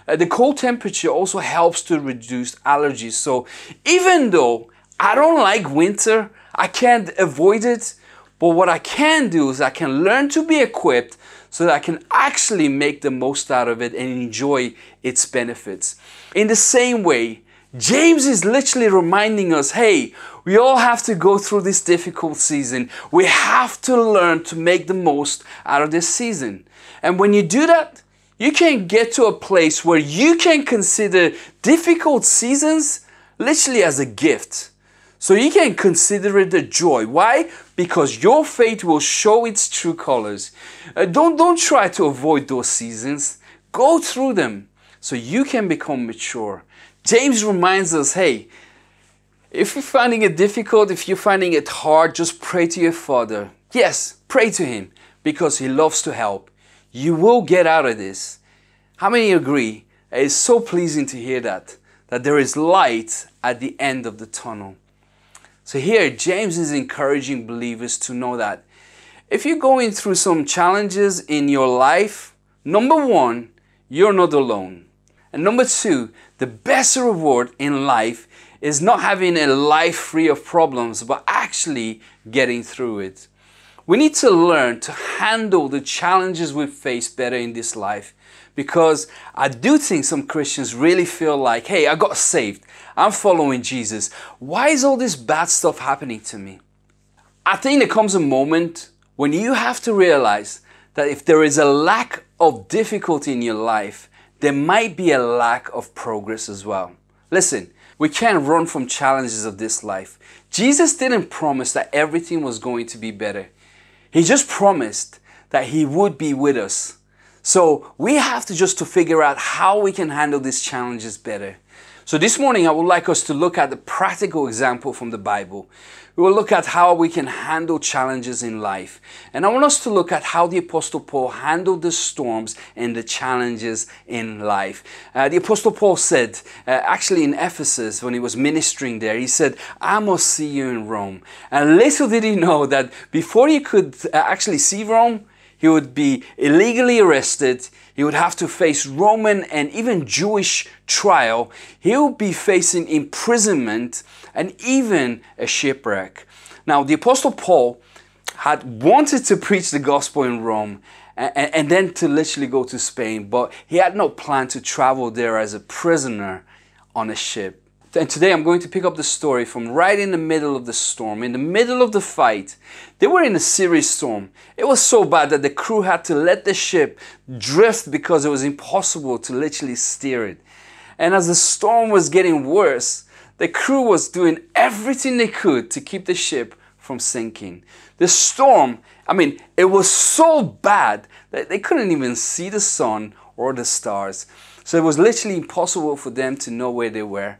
The cold temperature also helps to reduce allergies. So even though I don't like winter, I can't avoid it. But what I can do is I can learn to be equipped so that I can actually make the most out of it and enjoy its benefits. In the same way, James is literally reminding us, hey, we all have to go through this difficult season. We have to learn to make the most out of this season. And when you do that, you can get to a place where you can consider difficult seasons literally as a gift. So you can consider it a joy. Why? Because your faith will show its true colors. Don't try to avoid those seasons. Go through them so you can become mature. James reminds us, hey, if you're finding it difficult, if you're finding it hard, just pray to your Father. Yes, pray to Him because He loves to help. You will get out of this. How many agree? It's so pleasing to hear that there is light at the end of the tunnel. So here, James is encouraging believers to know that if you're going through some challenges in your life, number one, you're not alone. And number two, the best reward in life is not having a life free of problems, but actually getting through it. We need to learn to handle the challenges we face better in this life, because I do think some Christians really feel like, hey, I got saved, I'm following Jesus, why is all this bad stuff happening to me? I think there comes a moment when you have to realize that if there is a lack of difficulty in your life, there might be a lack of progress as well. Listen, we can't run from challenges of this life. Jesus didn't promise that everything was going to be better. He just promised that He would be with us. So we have to just figure out how we can handle these challenges better. So this morning I would like us to look at the practical example from the Bible. We will look at how we can handle challenges in life. And I want us to look at how the Apostle Paul handled the storms and the challenges in life. The Apostle Paul said, actually in Ephesus when he was ministering there, he said, I must see you in Rome. And little did he know that before he could actually see Rome, he would be illegally arrested, he would have to face Roman and even Jewish trial, he would be facing imprisonment and even a shipwreck. Now the Apostle Paul had wanted to preach the gospel in Rome and then to literally go to Spain, but he had no plan to travel there as a prisoner on a ship. And today I'm going to pick up the story from right in the middle of the storm, in the middle of the fight. They were in a serious storm. It was so bad that the crew had to let the ship drift because it was impossible to literally steer it. And as the storm was getting worse, the crew was doing everything they could to keep the ship from sinking. The storm, I mean, it was so bad that they couldn't even see the sun or the stars. So it was literally impossible for them to know where they were.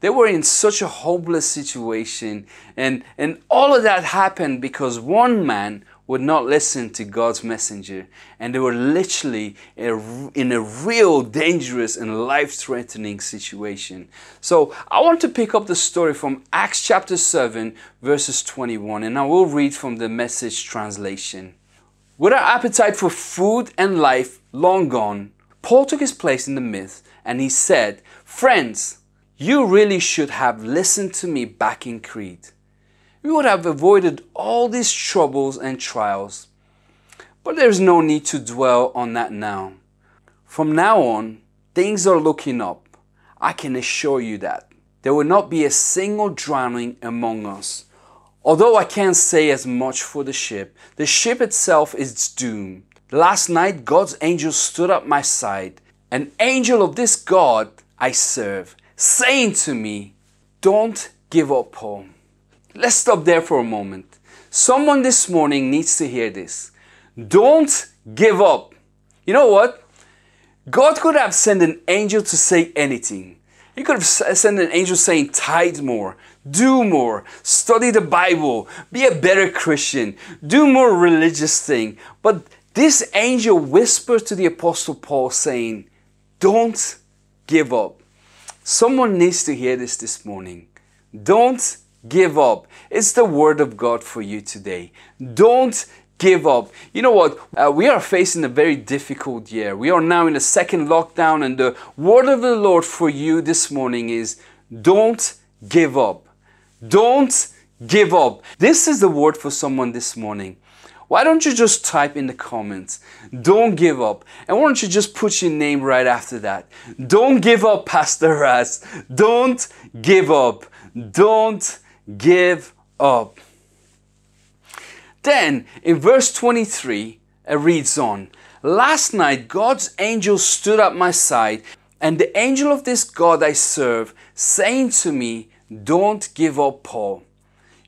They were in such a hopeless situation, and all of that happened because one man would not listen to God's messenger, and they were literally in a real dangerous and life-threatening situation. So I want to pick up the story from Acts chapter 7 verses 21, and I will read from the Message translation. With our appetite for food and life long gone, Paul took his place in the midst, and he said, "Friends, you really should have listened to me back in Crete. We would have avoided all these troubles and trials. But there is no need to dwell on that now. From now on, things are looking up. I can assure you that. There will not be a single drowning among us. Although I can't say as much for the ship itself is doomed. Last night, God's angel stood at my side, an angel of this God I serve, saying to me, don't give up, Paul." Let's stop there for a moment. Someone this morning needs to hear this. Don't give up. You know what? God could have sent an angel to say anything. He could have sent an angel saying, tithe more, do more, study the Bible, be a better Christian, do more religious thing. But this angel whispered to the Apostle Paul saying, don't give up. Someone needs to hear this morning. Don't give up. It's the word of God for you today. Don't give up. You know what? We are facing a very difficult year. We are now in the second lockdown, and the word of the Lord for you this morning is don't give up. Don't give up. This is the word for someone this morning. Why don't you just type in the comments, don't give up. And why don't you just put your name right after that. Don't give up, Pastor Russ. Don't give up. Don't give up. Then in verse 23, it reads on. Last night, God's angel stood at my side, and the angel of this God I serve, saying to me, don't give up, Paul.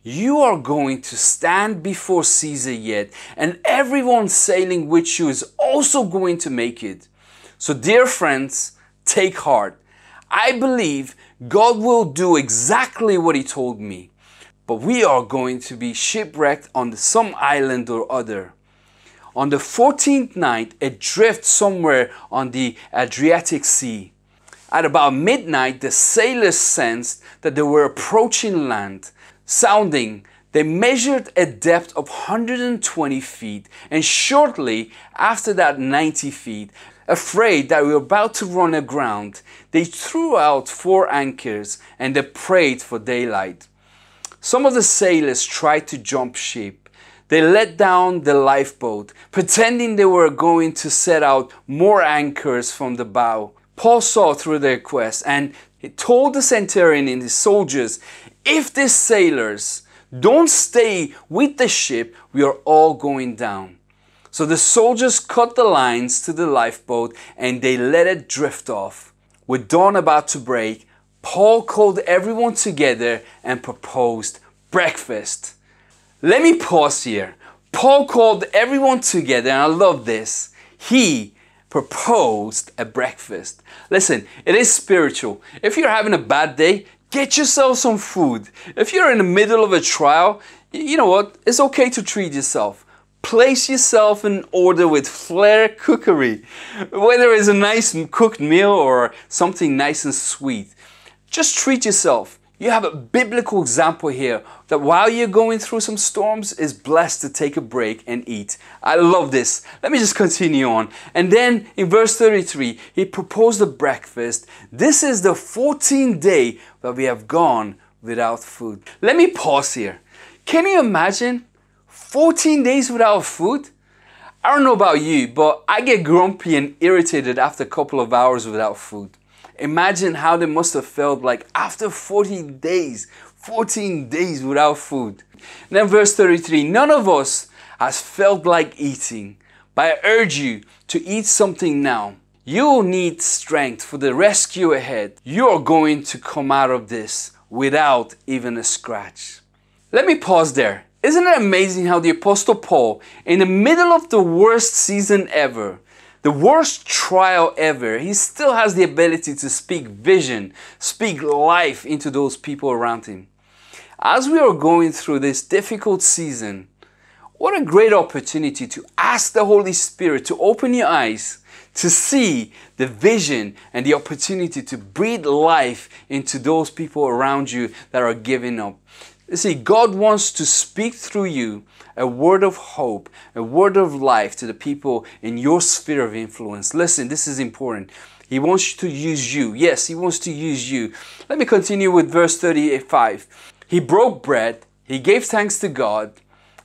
You are going to stand before Caesar yet, and everyone sailing with you is also going to make it. So dear friends, take heart. I believe God will do exactly what He told me, but we are going to be shipwrecked on some island or other. On the 14th night, adrift somewhere on the Adriatic Sea. At about midnight, the sailors sensed that they were approaching land. Sounding, they measured a depth of 120 feet, and shortly after that 90 feet, Afraid that we were about to run aground, they threw out 4 anchors and they prayed for daylight. Some of the sailors tried to jump ship. They let down the lifeboat, pretending they were going to set out more anchors from the bow. Paul saw through their quest and he told the centurion and his soldiers, "If these sailors don't stay with the ship, we are all going down." So the soldiers cut the lines to the lifeboat and they let it drift off. With dawn about to break, Paul called everyone together and proposed breakfast. Let me pause here. Paul called everyone together, and I love this. He proposed a breakfast. Listen, it is spiritual. If you're having a bad day, get yourself some food. If you're in the middle of a trial, you know what? It's okay to treat yourself. Place yourself in order with flair cookery. Whether it's a nice cooked meal or something nice and sweet, just treat yourself. You have a biblical example here that while you're going through some storms, it's blessed to take a break and eat. I love this. Let me just continue on. And then in verse 33, he proposed a breakfast. This is the 14th day that we have gone without food. Let me pause here. Can you imagine? 14 days without food? I don't know about you, but I get grumpy and irritated after a couple of hours without food. Imagine how they must have felt like after 14 days without food. And then verse 33, none of us has felt like eating, but I urge you to eat something now. You'll need strength for the rescue ahead. You're going to come out of this without even a scratch. Let me pause there. Isn't it amazing how the Apostle Paul, in the middle of the worst season ever, the worst trial ever, he still has the ability to speak vision, speak life into those people around him. As we are going through this difficult season, what a great opportunity to ask the Holy Spirit to open your eyes to see the vision and the opportunity to breathe life into those people around you that are giving up. You see, God wants to speak through you a word of hope, a word of life to the people in your sphere of influence. Listen, this is important. He wants to use you. Yes, he wants to use you. Let me continue with verse 35. He broke bread, he gave thanks to God,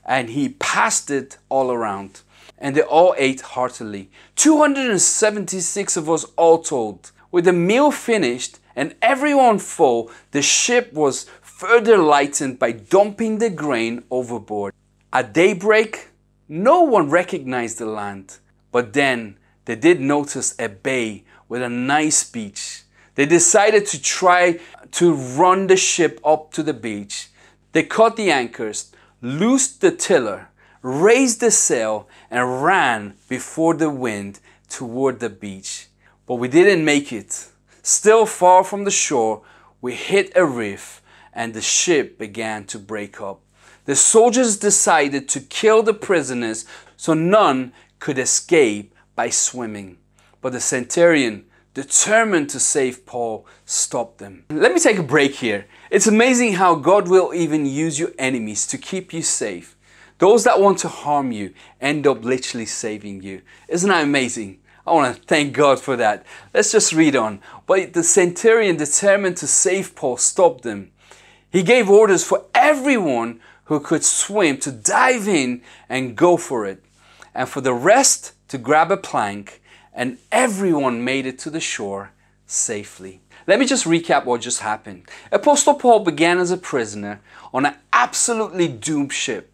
and he passed it all around. And they all ate heartily. 276 of us all told. With the meal finished and everyone full, the ship was further lightened by dumping the grain overboard. At daybreak, no one recognized the land, but then they did notice a bay with a nice beach. They decided to try to run the ship up to the beach. They caught the anchors, loosed the tiller, raised the sail, and ran before the wind toward the beach. But we didn't make it. Still far from the shore, we hit a reef, and the ship began to break up. The soldiers decided to kill the prisoners so none could escape by swimming. But the centurion, determined to save Paul, stopped them. Let me take a break here. It's amazing how God will even use your enemies to keep you safe. Those that want to harm you end up literally saving you. Isn't that amazing? I want to thank God for that. Let's just read on. But the centurion, determined to save Paul, stopped them. He gave orders for everyone who could swim to dive in and go for it, and for the rest to grab a plank, and everyone made it to the shore safely. Let me just recap what just happened. Apostle Paul began as a prisoner on an absolutely doomed ship,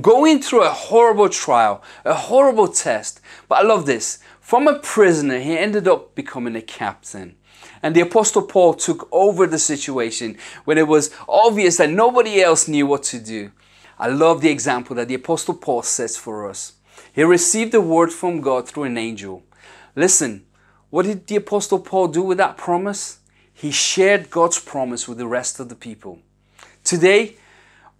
going through a horrible trial, a horrible test. But I love this. From a prisoner, he ended up becoming a captain. And the Apostle Paul took over the situation when it was obvious that nobody else knew what to do. I love the example that the Apostle Paul sets for us. He received the word from God through an angel. Listen, what did the Apostle Paul do with that promise? He shared God's promise with the rest of the people. Today,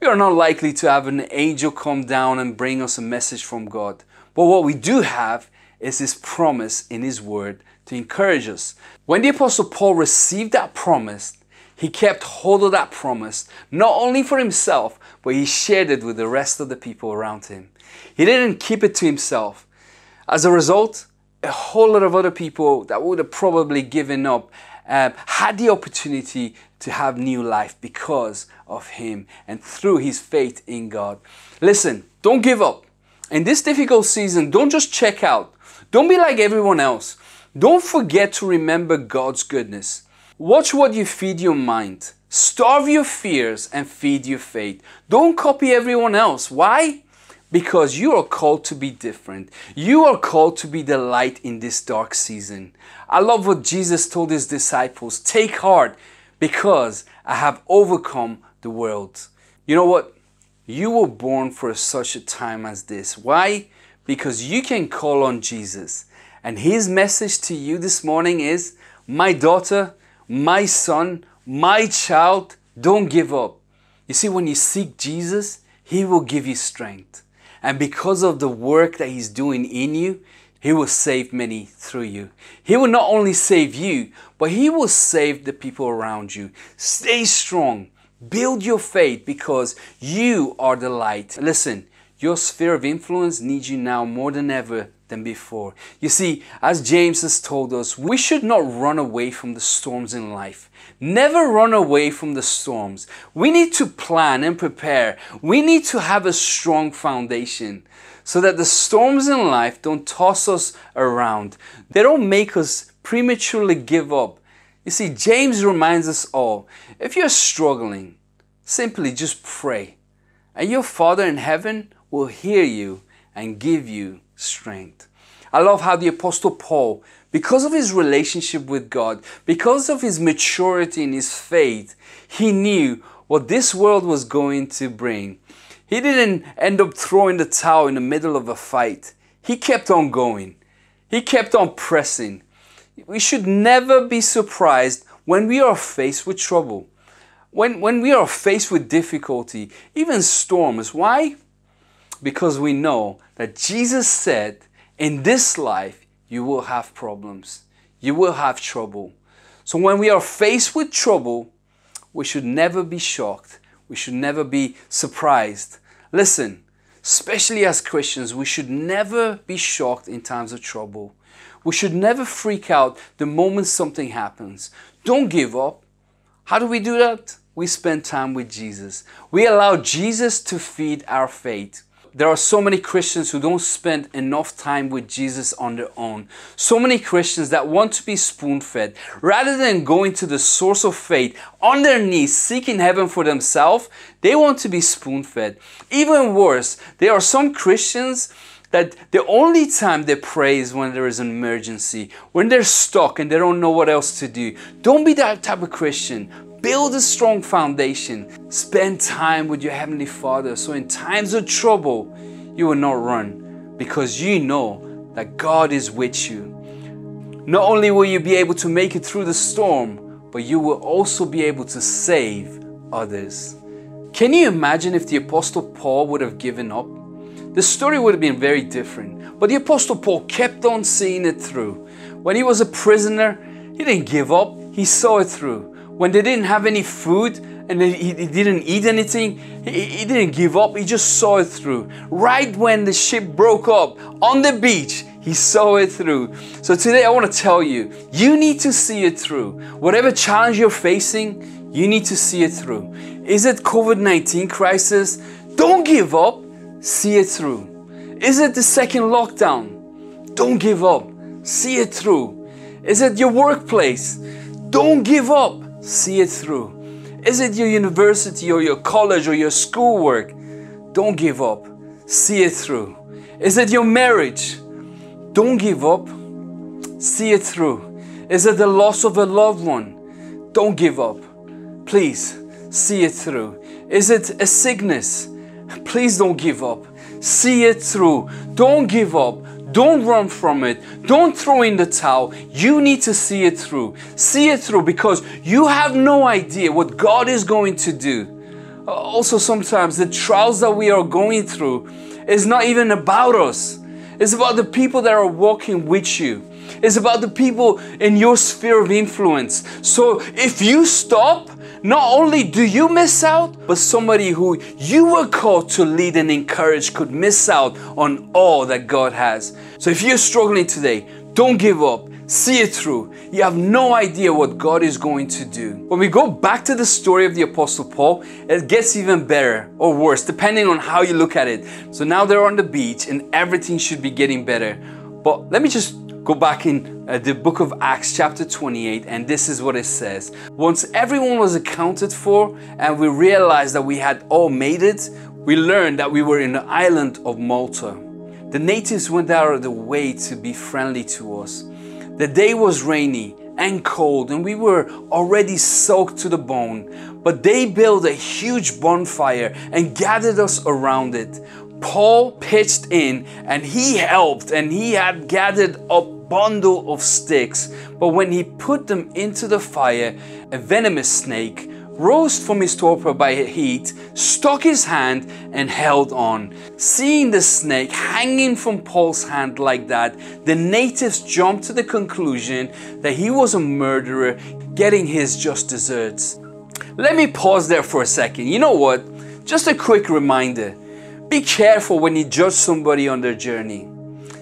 we are not likely to have an angel come down and bring us a message from God. But what we do have is His promise in His word to encourage us. When the Apostle Paul received that promise, he kept hold of that promise, not only for himself, but he shared it with the rest of the people around him. He didn't keep it to himself. As a result, a whole lot of other people that would have probably given up had the opportunity to have new life because of him and through his faith in God. Listen, don't give up. In this difficult season, don't just check out. Don't be like everyone else. Don't forget to remember God's goodness. Watch what you feed your mind. Starve your fears and feed your faith. Don't copy everyone else. Why? Because you are called to be different. You are called to be the light in this dark season. I love what Jesus told his disciples. Take heart, because I have overcome the world. You know what? You were born for such a time as this. Why? Because you can call on Jesus. And his message to you this morning is, my daughter, my son, my child, don't give up. You see, when you seek Jesus, he will give you strength. And because of the work that he's doing in you, he will save many through you. He will not only save you, but he will save the people around you. Stay strong. Build your faith, because you are the light. Listen, your sphere of influence needs you now more than ever than before. You see, as James has told us, we should not run away from the storms in life. Never run away from the storms. We need to plan and prepare. We need to have a strong foundation so that the storms in life don't toss us around. They don't make us prematurely give up. You see, James reminds us all, if you're struggling, simply just pray, and your Father in heaven will hear you and give you strength. I love how the Apostle Paul, because of his relationship with God, because of his maturity in his faith, he knew what this world was going to bring. He didn't end up throwing the towel in the middle of a fight. He kept on going. He kept on pressing. We should never be surprised when we are faced with trouble, when we are faced with difficulty, even storms. Why? Because we know that Jesus said, in this life, you will have problems. You will have trouble. So when we are faced with trouble, we should never be shocked. We should never be surprised. Listen, especially as Christians, we should never be shocked in times of trouble. We should never freak out the moment something happens. Don't give up. How do we do that? We spend time with Jesus. We allow Jesus to feed our faith. There are so many Christians who don't spend enough time with Jesus on their own. So many Christians that want to be spoon-fed. Rather than going to the source of faith, on their knees, seeking heaven for themselves, they want to be spoon-fed. Even worse, there are some Christians that the only time they pray is when there is an emergency, when they're stuck and they don't know what else to do. Don't be that type of Christian. Build a strong foundation. Spend time with your Heavenly Father, so in times of trouble, you will not run, because you know that God is with you. Not only will you be able to make it through the storm, but you will also be able to save others. Can you imagine if the Apostle Paul would have given up? The story would have been very different, but the Apostle Paul kept on seeing it through. When he was a prisoner, he didn't give up, he saw it through. When they didn't have any food and he didn't eat anything, he didn't give up, he just saw it through. Right when the ship broke up on the beach, he saw it through. So today I want to tell you, you need to see it through. Whatever challenge you're facing, you need to see it through. Is it COVID-19 crisis? Don't give up. See it through. Is it the second lockdown? Don't give up. See it through. Is it your workplace? Don't give up. See it through. Is it your university or your college or your schoolwork? Don't give up. See it through. Is it your marriage? Don't give up. See it through. Is it the loss of a loved one? Don't give up. Please see it through. Is it a sickness? Please don't give up. See it through. Don't give up. Don't run from it. Don't throw in the towel. You need to see it through. See it through, because you have no idea what God is going to do. Also, sometimes the trials that we are going through is not even about us. It's about the people that are walking with you. It's about the people in your sphere of influence. So if you stop, not only do you miss out, but somebody who you were called to lead and encourage could miss out on all that God has. So if you're struggling today, Don't give up. See it through. You have no idea what God is going to do. When we go back to the story of the Apostle Paul, it gets even better or worse, depending on how you look at it. So now they're on the beach and everything should be getting better. But let me just go back in the book of Acts chapter 28, and this is what it says. Once everyone was accounted for and we realized that we had all made it, we learned that we were in the island of Malta. The natives went out of their way to be friendly to us. The day was rainy and cold, and we were already soaked to the bone. But they built a huge bonfire and gathered us around it. Paul pitched in and he helped, and he had gathered a bundle of sticks. But when he put them into the fire, a venomous snake rose from his torpor by heat, stuck his hand and held on. Seeing the snake hanging from Paul's hand like that, the natives jumped to the conclusion that he was a murderer getting his just desserts. Let me pause there for a second. You know what? Just a quick reminder. Be careful when you judge somebody on their journey.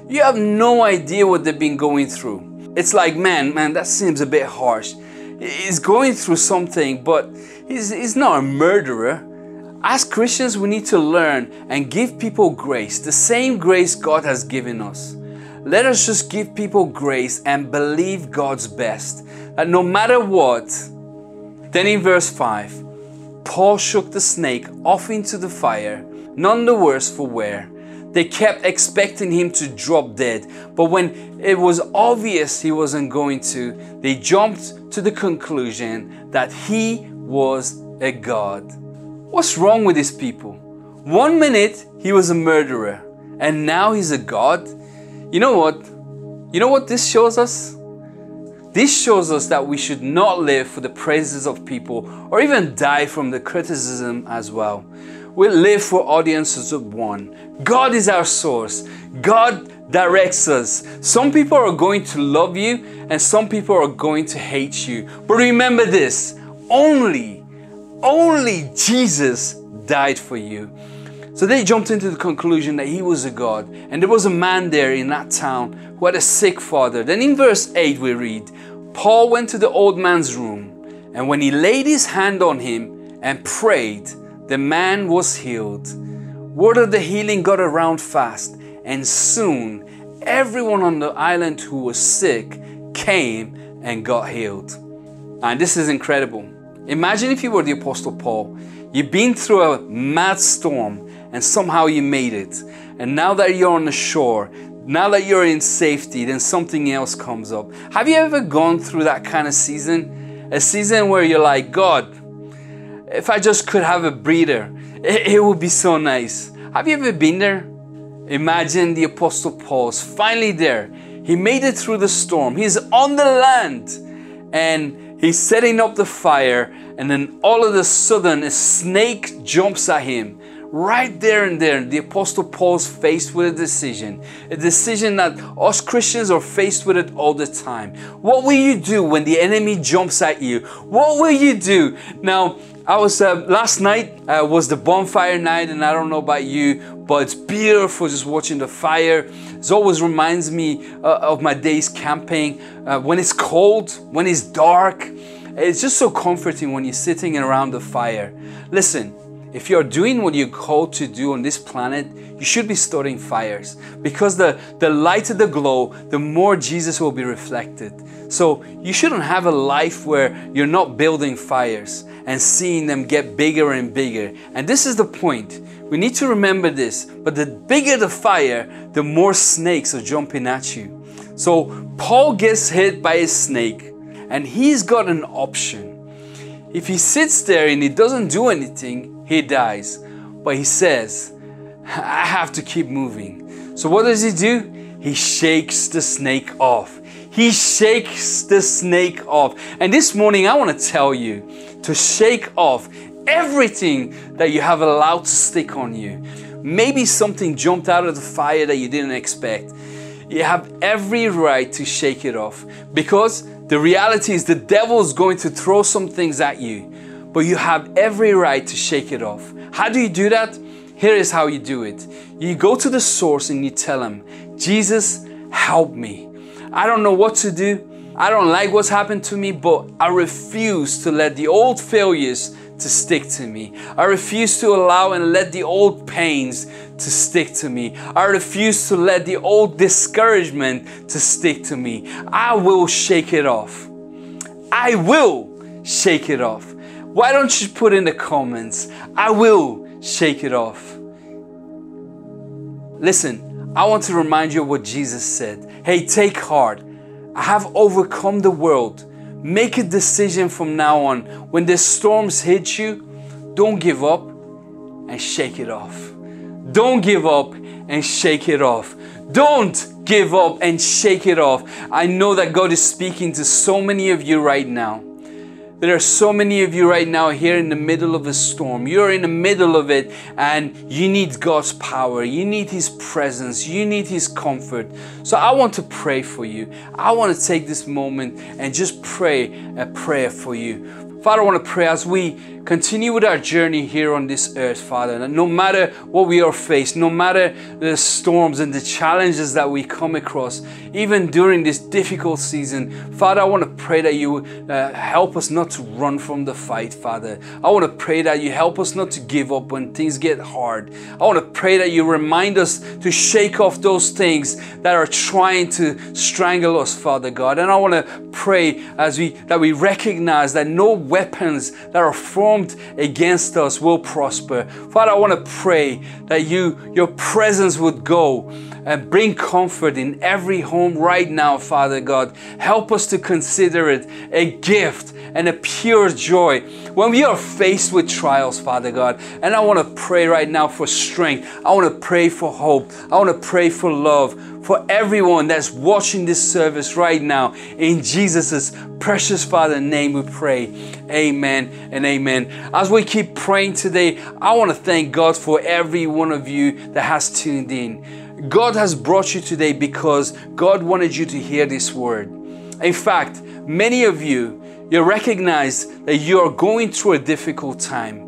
You have no idea what they've been going through. It's like, man, that seems a bit harsh. He's going through something, but he's not a murderer. As Christians, we need to learn and give people grace, the same grace God has given us. Let us just give people grace and believe God's best. And no matter what, then in verse 5, Paul shook the snake off into the fire, none the worse for wear. They kept expecting him to drop dead, but when it was obvious he wasn't going to, they jumped to the conclusion that he was a god. What's wrong with these people? 1 minute he was a murderer, and now he's a god? You know what? You know what this shows us? This shows us that we should not live for the praises of people or even die from the criticism as well. We live for audiences of one. God is our source. God directs us. Some people are going to love you and some people are going to hate you. But remember this, only Jesus died for you. So they jumped into the conclusion that he was a god. And there was a man there in that town who had a sick father. Then in verse 8 we read, Paul went to the old man's room, and when he laid his hand on him and prayed, the man was healed. Word of the healing got around fast, and soon everyone on the island who was sick came and got healed. And this is incredible. Imagine if you were the Apostle Paul. You've been through a mad storm and somehow you made it. And now that you're on the shore, now that you're in safety, then something else comes up. Have you ever gone through that kind of season? A season where you're like, God, if I just could have a breather, it would be so nice. Have you ever been there? Imagine the Apostle Paul's finally there. He made it through the storm. He's on the land and he's setting up the fire, and then all of a sudden a snake jumps at him. Right there and there, the Apostle Paul's faced with a decision that us Christians are faced with it all the time. What will you do when the enemy jumps at you? What will you do? Now, I was last night was the bonfire night, and I don't know about you, but it's beautiful just watching the fire. It always reminds me of my days camping. When it's cold, when it's dark, it's just so comforting when you're sitting around the fire. Listen. If you're doing what you're called to do on this planet, you should be starting fires, because the lighter the glow, the more Jesus will be reflected. So you shouldn't have a life where you're not building fires and seeing them get bigger and bigger. And this is the point. We need to remember this, but the bigger the fire, the more snakes are jumping at you. So Paul gets hit by a snake and he's got an option. If he sits there and he doesn't do anything, he dies. But he says, I have to keep moving. So what does he do? He shakes the snake off. He shakes the snake off. And this morning I want to tell you to shake off everything that you have allowed to stick on you. Maybe something jumped out of the fire that you didn't expect. You have every right to shake it off, because the reality is the devil is going to throw some things at you. But you have every right to shake it off. How do you do that? Here is how you do it. You go to the source and you tell him, Jesus, help me. I don't know what to do. I don't like what's happened to me, but I refuse to let the old failures to stick to me. I refuse to allow and let the old pains to stick to me. I refuse to let the old discouragement to stick to me. I will shake it off. I will shake it off. Why don't you put in the comments, I will shake it off. Listen, I want to remind you of what Jesus said. Hey, take heart. I have overcome the world. Make a decision from now on. When the storms hit you, don't give up and shake it off. Don't give up and shake it off. Don't give up and shake it off. I know that God is speaking to so many of you right now. There are so many of you right now here in the middle of a storm. You're in the middle of it and you need God's power. You need His presence. You need His comfort. So I want to pray for you. I want to take this moment and just pray a prayer for you. Father, I want to pray as we continue with our journey here on this earth, Father, that no matter what we are faced, no matter the storms and the challenges that we come across, even during this difficult season, Father, I want to pray that you help us not to run from the fight, Father. I want to pray that you help us not to give up when things get hard. I want to pray that you remind us to shake off those things that are trying to strangle us, Father God. And I want to pray as that we recognize that no weapons that are formed against us will prosper. Father, I want to pray that your presence would go and bring comfort in every home right now, Father God. Help us to consider it a gift and a pure joy when we are faced with trials, Father God. And I want to pray right now for strength. I want to pray for hope. I want to pray for love for everyone that's watching this service right now. In Jesus' precious Father's name we pray. Amen and amen. As we keep praying today, I want to thank God for every one of you that has tuned in. God has brought you today because God wanted you to hear this word. In fact, many of you recognize that you are going through a difficult time.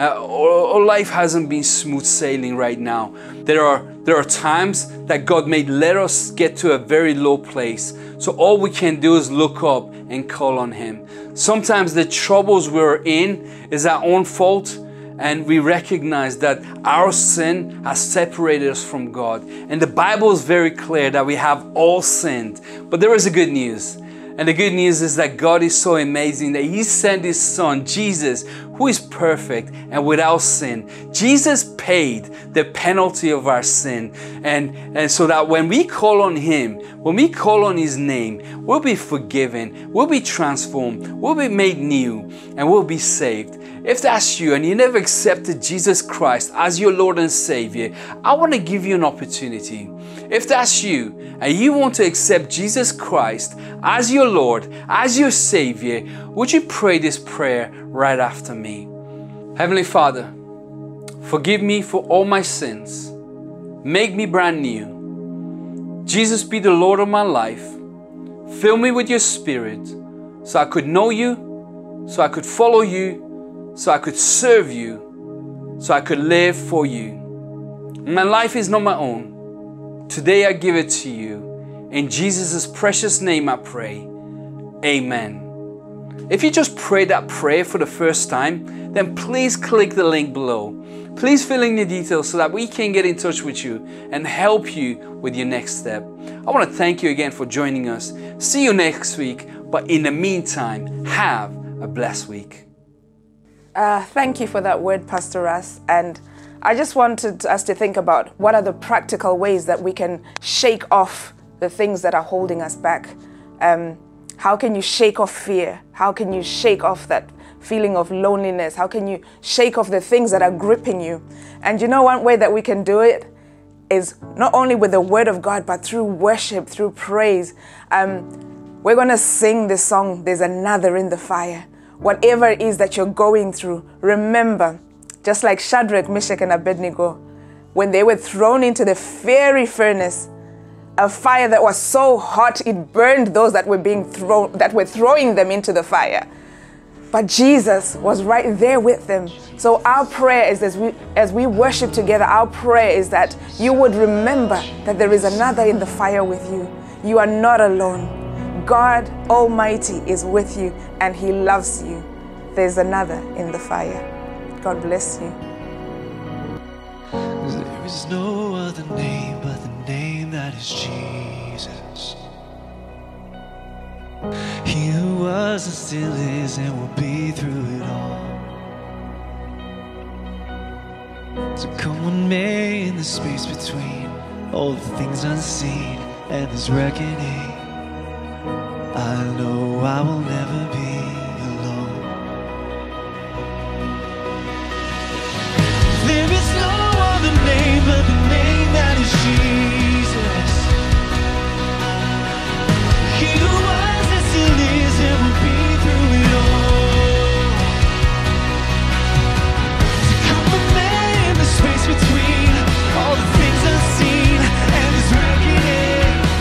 Or life hasn't been smooth sailing right now. There are times that God may let us get to a very low place. So all we can do is look up and call on Him. Sometimes the troubles we're in is our own fault, and we recognize that our sin has separated us from God. And the Bible is very clear that we have all sinned. But there is a good news. And the good news is that God is so amazing that He sent His Son, Jesus, who is perfect and without sin. Jesus paid the penalty of our sin. And so that when we call on Him, when we call on His name, we'll be forgiven, we'll be transformed, we'll be made new, and we'll be saved. If that's you and you never accepted Jesus Christ as your Lord and Savior, I want to give you an opportunity. If that's you and you want to accept Jesus Christ as your Lord, as your Savior, would you pray this prayer right after me? Heavenly Father, forgive me for all my sins. Make me brand new. Jesus, be the Lord of my life. Fill me with your Spirit so I could know you, so I could follow you, so I could serve you, so I could live for you. My life is not my own. Today I give it to you. In Jesus' precious name I pray. Amen. If you just prayed that prayer for the first time, then please click the link below. Please fill in the details so that we can get in touch with you and help you with your next step. I want to thank you again for joining us. See you next week. But in the meantime, have a blessed week. Thank you for that word, Pastor Russ. And I just wanted us to think about what are the practical ways that we can shake off the things that are holding us back. How can you shake off fear? How can you shake off that feeling of loneliness? How can you shake off the things that are gripping you? And you know, one way that we can do it is not only with the Word of God, but through worship, through praise. We're going to sing this song, There's Another in the Fire. Whatever it is that you're going through, remember, just like Shadrach, Meshach, and Abednego, when they were thrown into the fiery furnace, a fire that was so hot it burned those that were throwing them into the fire. But Jesus was right there with them. So our prayer is, as we worship together, our prayer is that you would remember that there is another in the fire with you. You are not alone. God Almighty is with you and He loves you. There's another in the fire. God bless you. There is no other name but the name that is Jesus. He who was and still is and will be through it all. So come on, May, in the space between all the things unseen and this reckoning, I know I will never be alone. There is no other name but the name that is Jesus. He who was and still is and will be through it all. To come with me in the space between all the things unseen and this reckoning, no.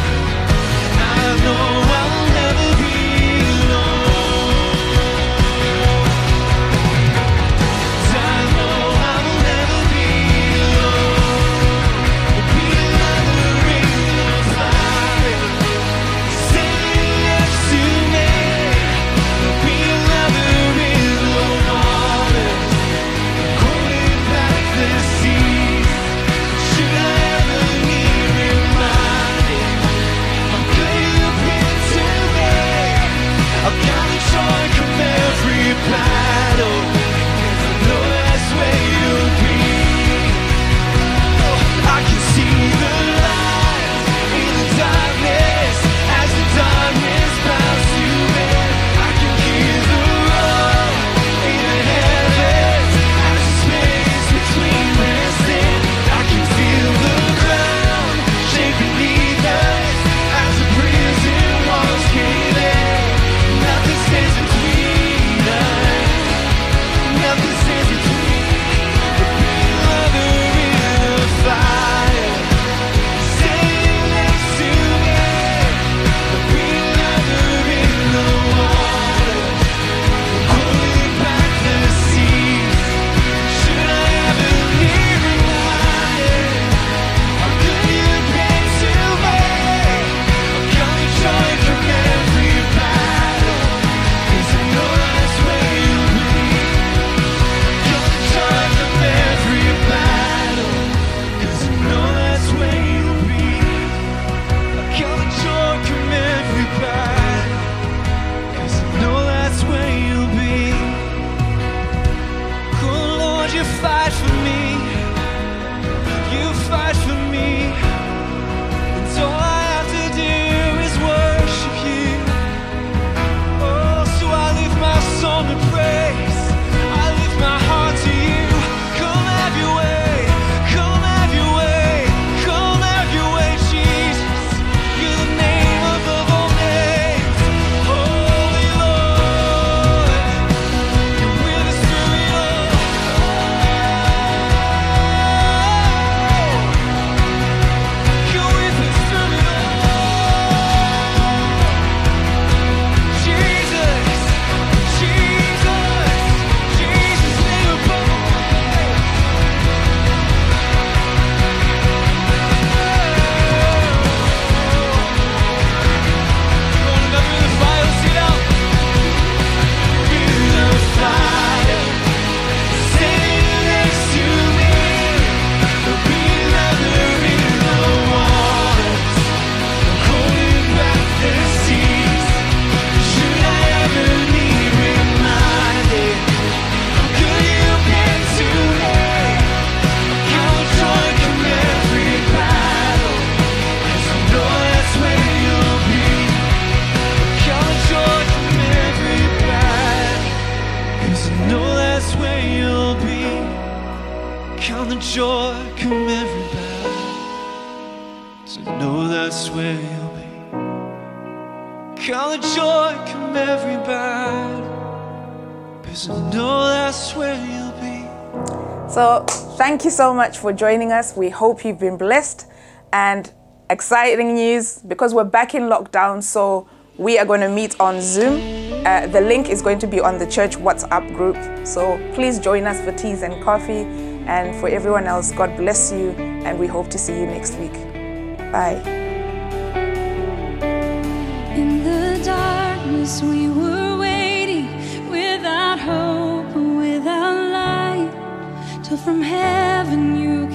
Thank you so much for joining us. We hope you've been blessed, and exciting news because we're back in lockdown, so we are going to meet on Zoom. The link is going to be on the church WhatsApp group, so please join us for teas and coffee. And for everyone else, God bless you, and we hope to see you next week. Bye. place we were waiting, without hope and without light, till from heaven you came.